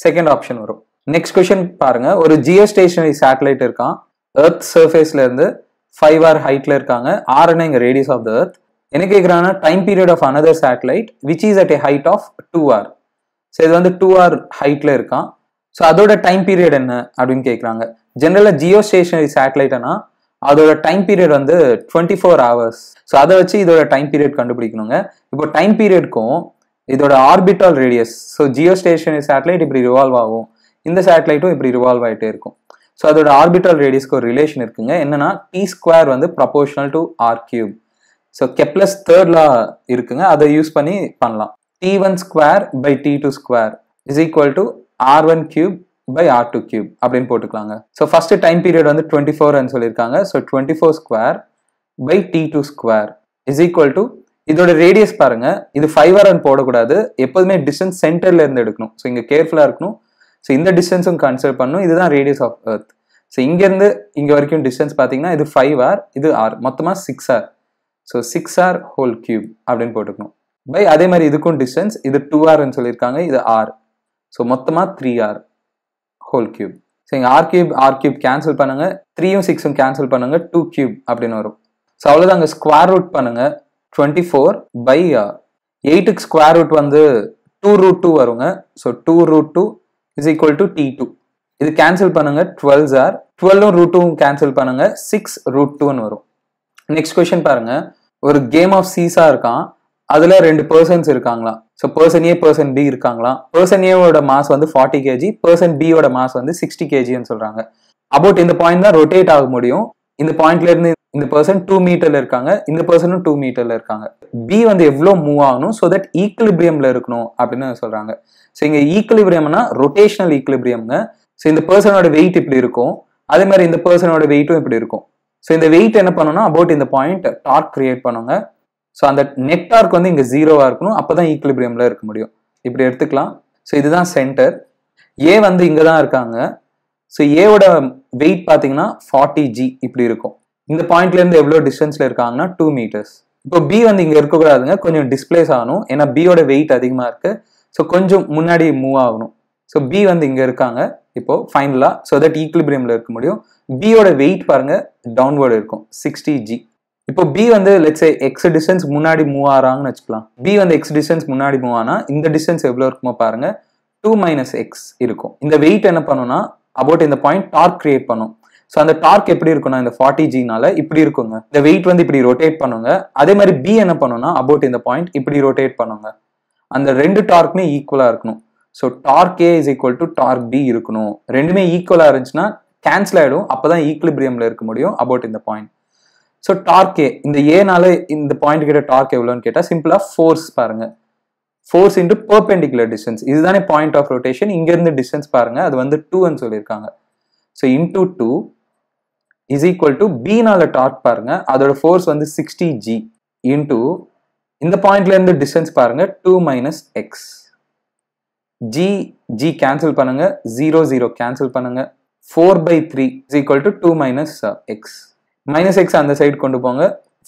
செகண்ட் ஆப்ஷன் வரும். நெக்ஸ்ட் क्वेश्चन பாருங்க. ஒரு ஜியோஸ்டேஷனரி சாட்டலைட் இருக்கான். எர்த் சர்ஃபேஸ்ல இருந்து five R ஹைட்ல இருக்காங்க. R னா இங்க ரேடியஸ் ஆஃப் தி எர்த். என்ன கேக்குறானா time period of another satellite which is at a height of two R. So இது வந்து two R ஹைட்ல இருக்கான். சோ அதோட டைம் பீரியட் என்ன அப்படினு கேக்குறாங்க. ஜெனரலா ஜியோஸ்டேஷனரி சாட்டலைட்னா அதோட டைம் பீரியட் வந்து twenty-four hours. சோ அத வச்சு இதோட டைம் பீரியட் கண்டுபிடிக்கணும்ங்க. இப்போ டைம் பீரியட்க்கும் இதோட orbital radius. So geostationary satellite இப்படி ரிவால்வ் ஆகும். இந்த சாட்டலைட்டும் இப்படி ரிவால்வ் ஆயிட்டே இருக்கும். சோ அதோட ஆர்பிட்டல் ரேடியஸ்க்கு ஒரு ரிலேஷன் இருக்குங்க. என்னன்னா T ஸ்கொயர் வந்து proportional to R cube. So Kepler's third law இருக்குங்க. அதை யூஸ் பண்ணி பண்ணலாம். T one square by T two square is equal to R one cube by R two cube அப்படினு போட்டுக்கலாங்க. சோ ஃபர்ஸ்ட் டைம் பீரியட் வந்து twenty-four ன்னு சொல்லிருக்காங்க. So twenty-four square by T two square is equal to இதோட ரேடியஸ் பாருங்க. இது five R ன்னு போட கூடாது. எப்பவுமே டிஸ்டன்ஸ் சென்டர்ல இருந்து எடுக்கணும். சோ இங்க கேர்ஃபுல்லா இருக்கணும். சோ இந்த டிஸ்டன்ஸும் கன்சிடர் பண்ணனும். இதுதான் ரேடியஸ் ஆஃப் எர்த். சோ இங்க இருந்து இங்க வரைக்கும் டிஸ்டன்ஸ் பாத்தீங்கன்னா இது five R, இது R, மொத்தமா six R. So six R whole cube அப்படினு போட்டுக்கணும். பை அதே மாதிரி இதுக்கும் டிஸ்டன்ஸ் இது two R ன்னு சொல்லிருக்காங்க. இது R. சோ மொத்தமா three R whole cube. So இங்க R cube R cube cancel பண்ணுங்க. three யும் six யும் கேன்சல் பண்ணுங்க. two cube அப்படினு வரும். சோ அவ்வளவுதாங்க. ஸ்கொயர் ரூட் பண்ணுங்க. twenty-four by eight க்கு ஸ்கொயர் ரூட் வந்து two root two வருங்க. So two root two is equal to T two. இது கேன்சல் பண்ணுங்க. twelve R, twelve root two cancel பண்ணுங்க. six root two ன்னு வரும். நெக்ஸ்ட் क्वेश्चन பாருங்க. ஒரு கேம் ஆஃப் சீசா இருக்கான். அதுல ரெண்டு पर्सनஸ் இருக்காங்களா. So person A person B இருக்காங்களா. पर्सन A ஓட மாஸ் வந்து forty kilograms, पर्सन B ஓட மாஸ் வந்து sixty kilograms ன்னு சொல்றாங்க. அபௌட் இந்த பாயிண்ட் தான் ரொட்டேட் ஆக முடியும். இந்த பாயிண்ட்ல இருந்து இந்த पर्सन two மீட்டர்ல இருக்காங்க. இந்த पर्सனும் two மீட்டர்ல இருக்காங்க. B வந்து எவ்ளோ மூவ் ஆகணும் சோ தட் ஈக்விலிபிரியம்ல இருக்கணும் அப்படினு சொல்றாங்க. சோ இங்க ஈக்விலிபிரியம்னா ரொட்டேஷனல் ஈக்விலிபிரியம்ங்க. சோ இந்த पर्सனோட weight இப்படி இருக்கும். அதே மாதிரி இந்த पर्सனோட weight உம் இப்படி இருக்கும். சோ இந்த weight என்ன பண்ணனும்னா அபௌட் இந்த பாயிண்ட் டார்க் கிரியேட் பண்ணுங்க. சோ அந்த நெட் டார்க் வந்து இங்க ஜீரோவா இருக்கணும். அப்பதான் ஈக்விலிபிரியம்ல இருக்க முடியும். இப்படி எடுத்துக்கலாம். சோ இதுதான் சென்டர். A வந்து இங்க தான் இருக்காங்க. சோ A ஓட weight பாத்தீங்கன்னா forty G இப்படி இருக்கும். இந்த பாயிண்ட்ல இருந்து எவ்வளவு டிஸ்டன்ஸ்ல இருக்காங்கன்னா two meters. இப்போ B வந்து இங்க இருக்க கூடாதுங்க. கொஞ்சம் டிஸ்பிளேஸ் ஆகணும். ஏன்னா B ஓட weight அதிகமா இருக்கு. சோ கொஞ்சம் முன்னாடி மூவ் ஆகணும். சோ B வந்து இங்க இருக்காங்க. இப்போ ஃபைனலா சோ தட் ஈக்விலிபிரியம்ல இருக்க முடியும். B ஓட weight பாருங்க டவுன்வர்ட் இருக்கும் sixty G. இப்போ B வந்து லெட்ஸ் சே x டிஸ்டன்ஸ் முன்னாடி மூவ் ஆறாங்கன்னு வெச்சுக்கலாம். B வந்து x டிஸ்டன்ஸ் முன்னாடி மூவ் ஆனா இந்த டிஸ்டன்ஸ் எவ்வளவு இருக்குமா பாருங்க. two minus x இருக்கும். இந்த weight என்ன பண்ணும்னா அபௌட் இந்த பாயிண்ட் டார்க் கிரியேட் பண்ணும். சோ அந்த டார்க் எப்படி இருக்கும்னா இந்த forty G னால இப்படி இருக்குங்க. இந்த weight வந்து இப்படி ரொட்டேட் பண்ணுங்க. அதே மாதிரி B என்ன பண்ணும்னா அபௌட் இந்த பாயிண்ட் இப்படி ரொட்டேட் பண்ணுங்க. அந்த ரெண்டு டார்க்குமே ஈக்குவலா இருக்கணும். So torque A is equal to torque B இருக்கணும். ரெண்டுமே ஈக்குவலா இருந்துச்சுன்னா கேன்சல் ஆயிடும். அப்பதான் ஈக்விலிபிரியம்ல இருக்க முடியும் அபௌட் இந்த பாயிண்ட். சோ டார்க் A, இந்த A னால இந்த பாயிண்ட் கிட்ட டார்க் எவ்வளவுன்னு கேட்டா சிம்பிளா ஃபோர்ஸ் பாருங்க. Force into perpendicular distance. இதுதானே பாயிண்ட் ஆஃப் ரொட்டேஷன். இங்க இருந்து டிஸ்டன்ஸ் பாருங்க. அது வந்து two ன்னு சொல்லியிருக்காங்க. So into two is equal to B னால டார்க் பாருங்க. அதோட ஃபோர்ஸ் வந்து sixty G இன்டு இந்த பாயிண்ட்ல இருந்து டிஸ்டன்ஸ் பாருங்க two minus x. G G cancel பண்ணுங்க. ஜீரோ ஜீரோ கேன்சல் பண்ணுங்க. four by three is equal to two minus x. minus x அந்த சைடு கொண்டு போங்க.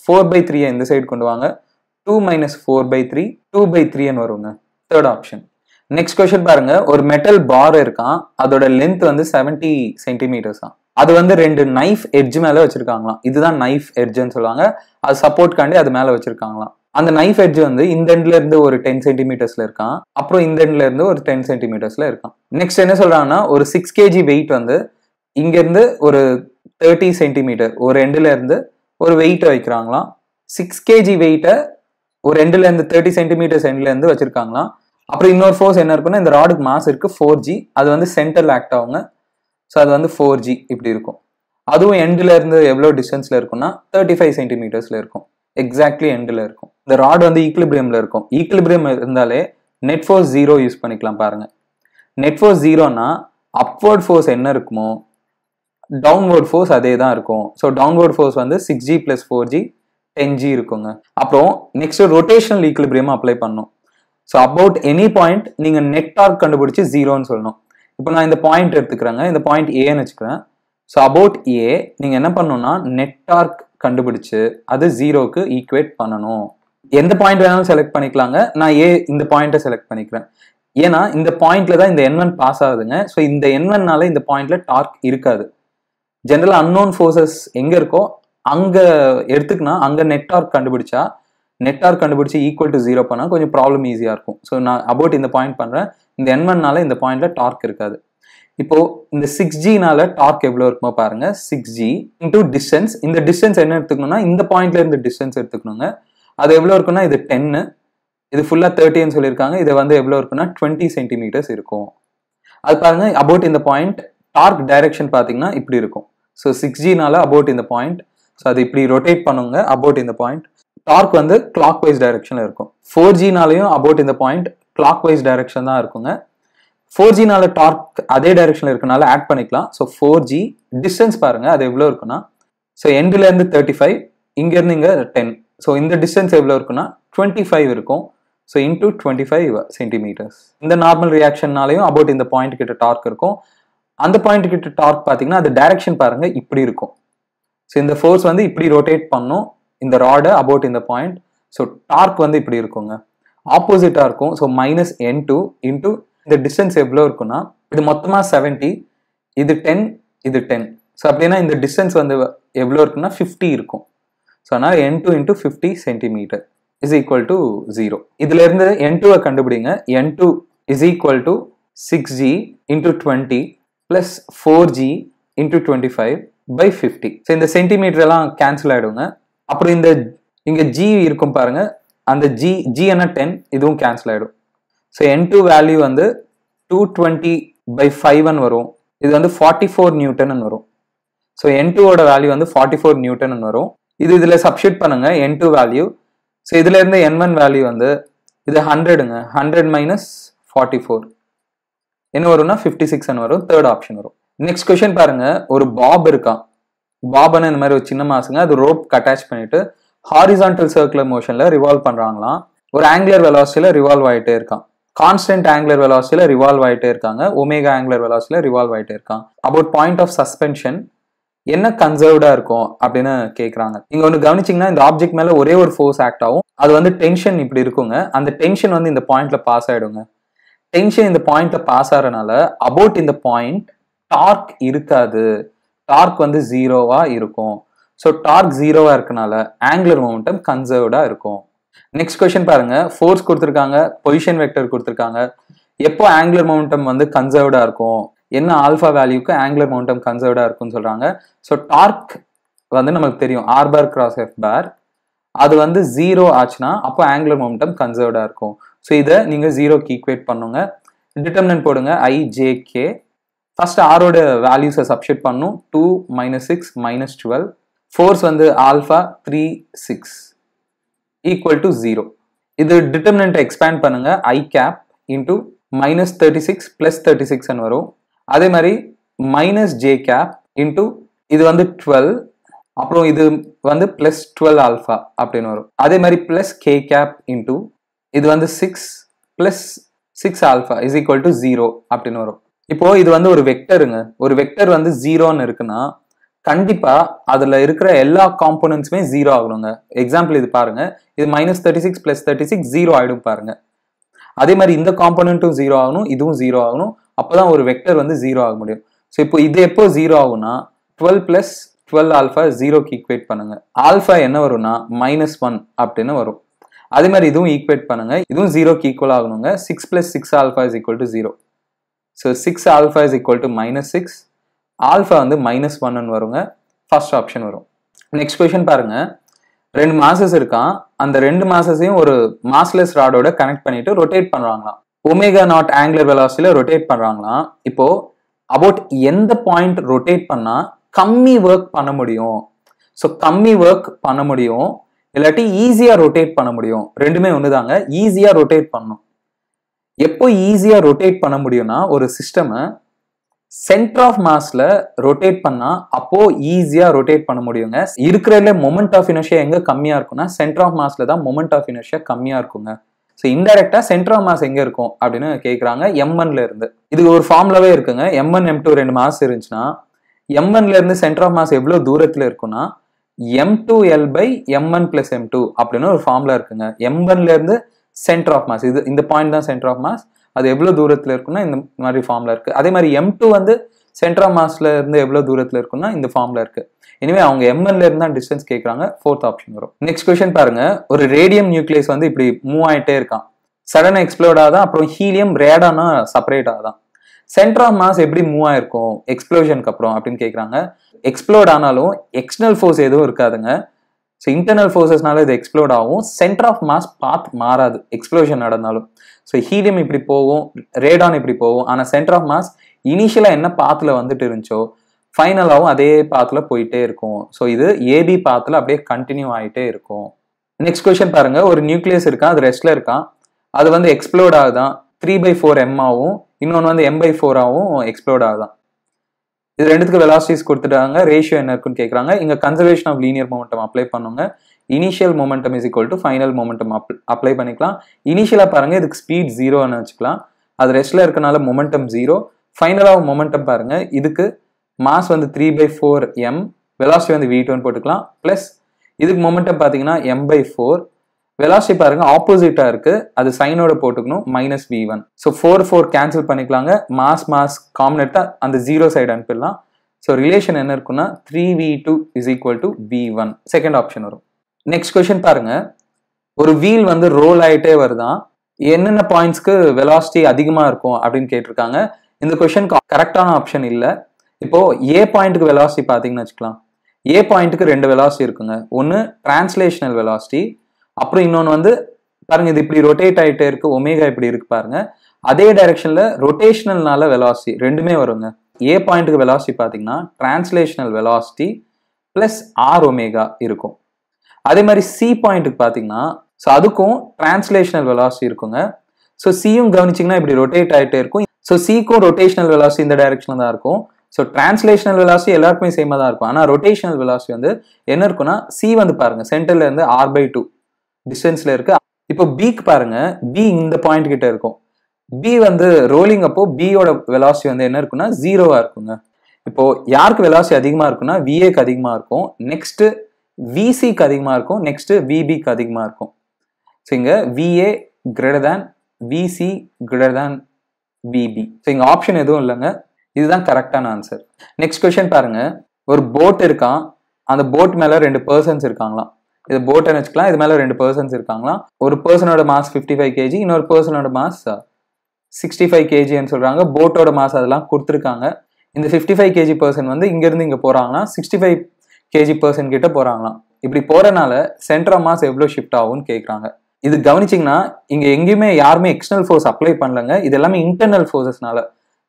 four by three இந்த சைடு கொண்டு வாங்க. two minus four by three, two by three ன்னு வருங்க. Third option. நெக்ஸ்ட் क्वेश्चन பாருங்க. ஒரு மெட்டல் பார் இருக்கான். அதோட லெந்த் வந்து seventy சென்டிமீட்டர்ஸ் ஆ. அது வந்து ரெண்டு நைஃப் எட்ஜ் மேல வச்சிருக்காங்களாம். இதுதான் நைஃப் எட்ஜ்னு சொல்லுவாங்க. அது சப்போர்ட் காண்டி அது மேல வச்சிருக்காங்களாம். அந்த நைஃப் எட்ஜ் வந்து இந்த எண்ட்ல இருந்து ஒரு ten சென்டிமீட்டர்ஸ்ல இருக்கான். அப்புறம் இந்த எண்ட்ல இருந்து ஒரு ten சென்டிமீட்டர்ஸ்ல இருக்கான். நெக்ஸ்ட் என்ன சொல்றாங்கன்னா ஒரு six kilograms weight வந்து இங்க இருந்து ஒரு thirty சென்டிமீட்டர் ஒரு எண்ட்ல இருந்து ஒரு வெயிட் வைக்கறாங்களாம். six kilograms வெயிட்ட ஒரு எண்ட்ல இருந்து thirty சென்டிமீட்டர்ஸ் எண்ட்ல இருந்து வச்சிருக்காங்களாம். அப்புறம் இன்னொரு ஃபோர்ஸ் என்ன இருக்குன்னா இந்த ராடுக்கு மாஸ் இருக்கு four G. அது வந்து சென்டர்ல ஆக்ட் ஆகுங்க. சோ அது வந்து four G இப்படி இருக்கும். அதுவும் எண்ட்ல இருந்து எவ்வளவு டிஸ்டன்ஸ்ல இருக்கும்னா thirty-five சென்டிமீட்டர்ஸ்ல இருக்கும். எக்ஸாக்ட்லி எண்ட்ல இருக்கும். இந்த ராட் வந்து ஈக்விலிபிரியம்ல இருக்கும். ஈக்விலிபிரியம் இருந்தாலே நெட் ஃபோர்ஸ் ஜீரோ யூஸ் பண்ணிக்கலாம் பாருங்க. நெட் ஃபோர்ஸ் ஜீரோனா அப்வர்ட் ஃபோர்ஸ் என்ன இருக்குமோ டவுன்வர்ட் ஃபோர்ஸ் அதே தான் இருக்கும். ஸோ டவுன்வர்ட் ஃபோர்ஸ் வந்து six G plus four G ten G இருக்குங்க. அப்புறம் நெக்ஸ்ட் ரொட்டேஷனல் ஈக்லிபிரியம் அப்ளை பண்ணணும். ஸோ அபவுட் எனி பாயிண்ட் நீங்கள் நெட் டார்க் கண்டுபிடிச்சி ஜீரோன்னு சொல்லணும். இப்போ நான் இந்த பாயிண்ட் எடுத்துக்கிறேங்க, இந்த பாயிண்ட் ஏன்னு வச்சுக்கிறேன். ஸோ அபவுட் ஏ நீங்கள் என்ன பண்ணணும்னா நெட் டார்க் கண்டுபிடிச்சு அது ஜீரோக்கு ஈக்குவேட் பண்ணணும். எந்த பாயிண்ட் வேணாலும் செலக்ட் பண்ணிக்கலாங்க. நான் ஏ இந்த பாயிண்ட்டை செலக்ட் பண்ணிக்கிறேன், ஏன்னா இந்த பாயிண்ட்ல தான் இந்த என் ஒன் பாஸ் ஆகுதுங்க. ஸோ இந்த என் ஒன்னால இந்த பாயிண்ட்ல டார்க் இருக்காது. ஜென்ரலா அன்னோன் ஃபோர்ஸஸ் எங்க இருக்கோ அங்க எடுத்துக்கினா அங்க நெட்வொர்க் கண்டுபிடிச்சா நெட்வொர்க் கண்டுபிடிச்சி ஈக்குவல் டு ஜீரோ பண்ணா கொஞ்சம் ப்ராப்ளம் ஈஸியா இருக்கும். ஸோ நான் அபவுட் இந்த பாயிண்ட் பண்றேன், இந்த என் ஒன்னால இந்த பாயிண்ட்ல டார்க் இருக்காது. இப்போ இந்த சிக்ஸ் ஜினால டார்க் எவ்வளவு இருக்குமோ பாருங்க. சிக்ஸ் ஜி இன்டூ டிஸ்டன்ஸ், இந்த டிஸ்டன்ஸ் என்ன எடுத்துக்கணும்னா இந்த பாயிண்ட்ல இருந்து டிஸ்டன்ஸ் எடுத்துக்கணுங்க. அது எவ்வளவு இருக்குன்னா இது டென்னு, இது ஃபுல்லா தேர்ட்டின்னு சொல்லியிருக்காங்க. இது வந்து எவ்வளவு இருக்குன்னா டுவெண்ட்டி சென்டிமீட்டர்ஸ் இருக்கும். அது பாருங்க அபவுட் இந்த பாயிண்ட் டார்க் டைரக்ஷன் பார்த்தீங்கன்னா இப்படி இருக்கும். ஸோ சிக்ஸ் ஜினால அபவுட் இந்த பாயிண்ட், ஸோ அது இப்படி ரொட்டேட் பண்ணுங்க. அபவுட் இந்த பாயிண்ட் டார்க் வந்து கிளாக் வைஸ் டைரக்ஷன்ல இருக்கும். ஃபோர் ஜினாலையும் அபவுட் இந்த பாயிண்ட் கிளாக் வைஸ் டைரக்ஷன் தான் இருக்குங்க. ஃபோர் ஜினால டார்க் அதே டைரக்ஷன்ல இருக்கனால ஆட் பண்ணிக்கலாம். ஸோ ஃபோர் ஜி டிஸ்டன்ஸ் பாருங்க அது எவ்வளோ இருக்குன்னா, ஸோ எண்ட்ல இருந்து தேர்ட்டி ஃபைவ் இங்க இருந்து இங்க டென். ஸோ இந்த டிஸ்டன்ஸ் எவ்வளோ இருக்குன்னா டுவெண்ட்டி ஃபைவ் இருக்கும். So into twenty five centimetres. இந்த நார்மல் ரியாக்ஷன்னாலையும் அபவுட் இந்த பாயிண்ட் கிட்ட டார்க் இருக்கும். அந்த பாயிண்ட் கிட்ட டார்க் பார்த்தீங்கன்னா அது டைரக்ஷன் பாருங்க இப்படி இருக்கும். ஸோ இந்த ஃபோர்ஸ் வந்து இப்படி ரொட்டேட் பண்ணும் இந்த ராடு அபவுட் இந்த பாயிண்ட். ஸோ டார்க் வந்து இப்படி இருக்குங்க, ஆப்போசிட்டாக இருக்கும். So minus N two into இந்த டிஸ்டன்ஸ் எவ்வளோ இருக்குன்னா இது மொத்தமாக செவன்ட்டி, இது டென், இது டென். ஸோ அப்படின்னா இந்த டிஸ்டன்ஸ் வந்து எவ்வளோ இருக்குன்னா ஃபிஃப்டி இருக்கும். ஸோ அதனால் N two into fifty centimetre is equal to zero. இதுல இருந்து என் டூவை கண்டுபிடிங்க. N two is equal to six G into twenty plus four G into twenty five by fifty. So இந்த சென்டிமீட்டர் எல்லாம் கேன்சல் ஆயிடுங்க. அப்புறம் இந்த இங்க G இருக்கும் பாருங்க, அந்த G G என்ன டென், இதுவும் கேன்சல் ஆயிடும். ஸோ என் டூ வேல்யூ வந்து டூ டுவெண்ட்டி பை ஃபைவ் வரும். இது வந்து ஃபார்ட்டி ஃபோர் நியூட்டன் வரும். ஸோ என் டூவோட வேல்யூ வந்து ஃபார்ட்டி ஃபோர் நியூட்டன் வரும். இது இதுல சப்ஸ்டிட் பண்ணுங்க என் டூ வேல்யூ. ஸோ இதுல இருந்து என் ஒன் வேல்யூ வந்து இது ஹண்ட்ரடுங்க, ஹண்ட்ரட் மைனஸ் ஃபார்ட்டி ஃபோர் என்ன வரும்னா ஃபிஃப்டி சிக்ஸ்ன்னு வரும். தேர்ட் ஆப்ஷன் வரும். நெக்ஸ்ட் கொஸ்டின் பாருங்க. ஒரு பாப் இருக்கான், பாப்னு இந்த மாதிரி ஒரு சின்ன மாசுங்க. அது ரோப் அட்டாச் பண்ணிட்டு ஹாரிசான்டல் சர்க்குலர் மோஷன்ல ரிவால்வ் பண்றாங்களாம். ஒரு ஆங்குலர் வெலாசிட்டியில ரிவால்வ் ஆகிட்டே இருக்கான். கான்ஸ்டன்ட் ஆங்குலர் வெலாசிட்டியில ரிவால்வ் ஆகிட்டே இருக்காங்க. ஒமேகா ஆங்குலர் வெலாசிட்டியில ரிவால்வ் ஆகிட்டே இருக்கான். அபவுட் பாயிண்ட் ஆஃப் சஸ்பென்ஷன் என்ன கன்சர்வ்டா இருக்கும் அப்படின்னு கேட்குறாங்க. நீங்க ஒன்று கவனிச்சிங்கன்னா இந்த ஆப்ஜெக்ட் மேல ஒரே ஒரு ஃபோர்ஸ் ஆக்ட் ஆகும். அது வந்து டென்ஷன் இப்படி இருக்குங்க. அந்த டென்ஷன் வந்து இந்த பாயிண்ட்ல பாஸ் ஆயிடுங்க. டென்ஷன் இந்த பாயிண்ட்ல பாஸ் ஆகிறனால அபவுட் இந்த பாயிண்ட் டார்க் இருக்காது. டார்க் வந்து ஜீரோவா இருக்கும். ஸோ டார்க் ஜீரோவா இருக்கனால ஆங்குலர் மொமெண்டம் கன்சர்வ்டா இருக்கும். நெக்ஸ்ட் கொஸ்டின் பாருங்க. ஃபோர்ஸ் கொடுத்துருக்காங்க, பொசிஷன் வெக்டர் கொடுத்துருக்காங்க. எப்போ ஆங்குலர் மொமெண்டம் வந்து கன்சர்வ்டா இருக்கும், என்ன ஆல்ஃபா வேல்யூக்கு ஆங்குலர் மொமெண்டம் கன்சர்வ்டா இருக்குன்னு சொல்றாங்க. ஸோ டார்க் வந்து நமக்கு தெரியும் R bar cross F bar, அது வந்து ஜீரோ ஆச்சுன்னா அப்போ ஆங்குலர் மொமெண்டம் கன்சர்வ்டா இருக்கும். ஸோ இதை நீங்க ஜீரோக்கு ஈக்குவேட் பண்ணுங்க. டிட்டர்மினன்ட் போடுங்க ஐ ஜே கே. ஃபர்ஸ்ட் ஆரோட வேல்யூஸை சப்ஸ்டிட் பண்ணும். Two minus six minus twelve. Force வந்து alpha three six equal to zero. இது டிட்டர்மினன்ட் எக்ஸ்பேண்ட் பண்ணுங்க. I cap into minus thirty six plus thirty சிக்ஸ்ன்னு வரும். அதே மாதிரி மைனஸ் ஜே கேப் இன்டூ இது வந்து டுவெல், அப்புறம் இது வந்து பிளஸ் டுவெல் ஆல்ஃபா அப்படின்னு வரும். அதே மாதிரி பிளஸ் கே கேப் இன்டூ இது வந்து six plus six alpha is equal to zero அப்படின்னு வரும். இப்போ இது வந்து ஒரு வெக்டருங்க. ஒரு வெக்டர் வந்து ஜீரோன்னு இருக்குன்னா கண்டிப்பா அதுல இருக்கிற எல்லா காம்போனன்ட்ஸுமே ஜீரோ ஆகணுங்க. எக்ஸாம்பிள் இது பாருங்க, இது minus thirty six plus thirty six zero ஆயிடும் பாருங்க. அதே மாதிரி இந்த காம்போனன்ட்டும் ஜீரோ ஆகணும், இதுவும் ஜீரோ ஆகணும். அப்போதான் ஒரு வெக்டர் வந்து ஜீரோ ஆக முடியும். ஸோ இப்போ இது எப்போ ஜீரோ ஆகும்னா டுவெல் பிளஸ் டுவெல் ஆல்ஃபா ஜீரோக்கு ஈக்குவேட் பண்ணுங்க. ஆல்ஃபா என்ன வரும்னா மைனஸ் ஒன் அப்படின்னு வரும். அதே மாதிரி இதுவும் ஈக்குவேட் பண்ணுங்க, இதுவும் ஜீரோக்கு ஈக்குவல் ஆகணுங்க. Six plus six alpha is equal to zero. So six alpha is equal to minus six, alpha வந்து மைனஸ் ஒன்னு வருங்க. ஃபர்ஸ்ட் ஆப்ஷன் வரும். நெக்ஸ்ட் கொஸ்டின் பாருங்க. ரெண்டு மாசஸ் இருக்கான். அந்த ரெண்டு மாசஸையும் ஒரு மாஸ்லெஸ் ராடோட கனெக்ட் பண்ணிட்டு ரொட்டேட் பண்ணுவாங்களாம். ஒமேகா நாட் ஆங்குலர் வெலாசிட்டியில ரொட்டேட் பண்றாங்களாம். இப்போ அபவுட் எந்த பாயிண்ட் ரொட்டேட் பண்ணா கம்மி ஒர்க் பண்ண முடியும்? ஸோ கம்மி ஒர்க் பண்ண முடியும், இல்லாட்டி ஈஸியா ரொட்டேட் பண்ண முடியும். ரெண்டுமே ஒண்ணுதாங்க. ஈஸியா ரொட்டேட் பண்ணும். எப்போ ஈஸியா ரொட்டேட் பண்ண முடியும்னா ஒரு system center of mass la rotate panna appo easy ah rotate panna mudiyunga irukrala moment of inertia enga kammiya irukuna center of mass la da moment of inertia kammiya irukunga so indirect ah center of mass enga irukum அப்படினு கேக்குறாங்க m one ல இருந்து இதுக்கு ஒரு ஃபார்முலாவே இருக்குங்க m one m two ரெண்டு மாஸ் இருந்துனா m one ல இருந்து center of mass எவ்வளவு தூரத்துல இருக்குனா m two L by m one plus m two அப்படினு ஒரு ஃபார்முலா இருக்குங்க m one ல இருந்து center of mass இது இந்த பாயிண்ட் தான் center of mass அது எவ்வளவு தூரத்துல இருக்குனா இந்த மாதிரி ஃபார்முலா இருக்கு அதே மாதிரி m two வந்து சென்டர் ஆஃப் மாஸ்ல இருந்து எவ்வளவு தூரத்துல இருக்குனா இந்த ஃபார்முலா இருக்கு எனிவே அவங்க m one ல இருந்து தான் டிஸ்டன்ஸ் கேக்குறாங்க फोर्थ ஆப்ஷன் வரும் நெக்ஸ்ட் क्वेश्चन பாருங்க ஒரு ரேடியம் நியூக்ளியஸ் வந்து இப்படி மூவ் ஆயிட்டே இருக்கான் சடனா எக்ஸ்ப்ளோட் ஆதா அப்புறம் ஹீலியம் ரேடானா செப்பரேட் ஆதா சென்டர் ஆஃப் மாஸ் எப்படி மூவ் ஆயிருக்கும் எக்ஸ்ப்ளோஷனுக்கு அப்புறம் அப்படினு கேக்குறாங்க எக்ஸ்ப்ளோட் ஆனாலும் எக்ஸ்டர்னல் ஃபோர்ஸ் எதுவும் இருக்காதுங்க So internal forces नाले इधर explode आओ, center of mass path मारा द explosion नडन नालो, so helium इप्री पोवो, radon इप्री पोवो, आना center of mass initial ऐन्ना path La Vande टेरन्चो, final आओ आधे path ला पोइटे रखो, so इधर ये भी path ला अपडे continue आइटे रखो। Next question पारंगा, और nucleus रखा, अध wrestler रखा, आध वंदे explode आधा, three by four m आओ, इन्होंने वंदे m by four आओ explode आधा। இது ரெண்டுத்துக்கு வெலாசிட்டிஸ் கொடுத்துட்டாங்க ரேஷியோ என்ன இருக்குன்னு கேக்குறாங்க இங்க conservation of linear momentum apply பண்ணுங்க initial momentum is equal to final momentum apply பண்ணிக்கலாம் இனிஷியலா பாருங்க இதுக்கு ஸ்பீட் ஜீரோ ன்னு வெச்சுக்கலாம் அது ரெஸ்ட்ல இருக்கனால மொமெண்டம் ஜீரோ ஃபைனலா மொமெண்டம் பாருங்க இதுக்கு மாஸ் வந்து three by four m velocity வந்து v two ன்னு போட்டுக்கலாம் பிளஸ் இதுக்கு மொமெண்டம் பாத்தீங்கன்னா m by four வெலாசிட்டி பாருங்க ஆப்போசிட்டா இருக்கு அது சைனோட போட்டுக்கணும் minus v one so four four cancel பண்ணிக்கலாங்க மாஸ் மாஸ் காம்பனெட்டா அந்த ஜீரோ சைடு அனுப்பிடலாம் சோ ரிலேஷன் என்ன இருக்குன்னா three v two is equal to v one second option வரும் நெக்ஸ்ட் क्वेश्चन பாருங்க ஒரு வீல் வந்து ரோல் ஆயிட்டே வருதான் என்னென்ன பாயிண்ட்ஸ்க்கு வெலாசிட்டி அதிகமா இருக்கும் அப்படினு கேட்டிருக்காங்க இந்த क्वेश्चन கரெக்ட்டான ஆப்ஷன் இல்ல இப்போ a பாயிண்ட்க்கு வெலாசிட்டி பாத்தீங்கன்னா வெச்சுக்கலாம் a பாயிண்ட்க்கு ரெண்டு வெலாசிட்டி இருக்குங்க ஒன்னு டிரான்ஸ்லேஷனல் வெலாசிட்டி அப்புறம் இன்னொன்னு வந்து பாருங்க இது இப்படி ரொட்டேட் ஆயிட்டே இருக்கு ஒமேகா இப்படி இருக்கு பாருங்க அதே டைரக்ஷன்ல ரொட்டேஷனல்னால velocity ரெண்டுமே வருங்க a பாயிண்ட்க்கு velocity பாத்தீங்கன்னா translational velocity plus r omega இருக்கும் அதே மாதிரி c பாயிண்ட்க்கு பாத்தீங்கன்னா சோ அதுக்கும் டிரான்ஸ்லேஷனல் velocity இருக்குங்க சோ c யும் கவனிச்சீங்கன்னா இப்படி ரொட்டேட் ஆயிட்டே இருக்கும் சோ c க்கு ரொட்டேஷனல் velocity இந்த டைரக்ஷன்ல தான் இருக்கும் சோ டிரான்ஸ்லேஷனல் velocity எல்லாருக்குமே சேமா தான் இருக்கும் ஆனா ரொட்டேஷனல் velocity வந்து என்ன இருக்கும்னா c வந்து பாருங்க சென்டர்ல இருந்து r by two டிஸ்டன்ஸ்ல இருக்கு இப்போ b க்கு பாருங்க b இந்த பாயிண்ட் கிட்ட இருக்கும் b வந்து ரோலிங் அப்போ b யோட velocity வந்து என்ன இருக்கும்னா zero ஆ இருக்குங்க இப்போ யாருக்கு velocity அதிகமா இருக்கும்னா va க்கு அதிகமா இருக்கும் நெக்ஸ்ட் vc க்கு அதிகமா இருக்கும் நெக்ஸ்ட் vb க்கு அதிகமா இருக்கும் சோ இங்க va greater than vc greater than vb so இங்க ஆப்ஷன் எதுவும் இல்லங்க இதுதான் கரெக்ட்டான ஆன்சர் நெக்ஸ்ட் क्वेश्चन பாருங்க ஒரு போட் இருக்கான் அந்த போட் மேல ரெண்டு पर्सनஸ் இருக்காங்களாம் இது போட் அனுச்சுக்கலாம் இது மேல ரெண்டு पर्सनஸ் இருக்காங்கலாம் ஒரு पर्सனோட மாஸ் fifty-five kilograms இன்னொரு पर्सனோட மாஸ் sixty-five kilograms ன்னு சொல்றாங்க போட்டோட மாஸ் அதெல்லாம் கொடுத்திருக்காங்க இந்த fifty-five kilograms पर्सन வந்து இங்க இருந்து இங்க போறாங்கனா sixty-five kilograms पर्सन கிட்ட போறாங்கலாம் இப்படி போறனால சென்டர் ஆஃப் மாஸ் எவ்வளவு ஷிஃப்ட் ஆகும்னு கேக்குறாங்க இது கவனிச்சீங்கன்னா இங்க எங்கயுமே யாருமே எக்ஸ்டர்னல் ஃபோர்ஸ் அப்ளை பண்ணலங்க இது எல்லாமே இன்டர்னல் ஃபோர்சஸ்னால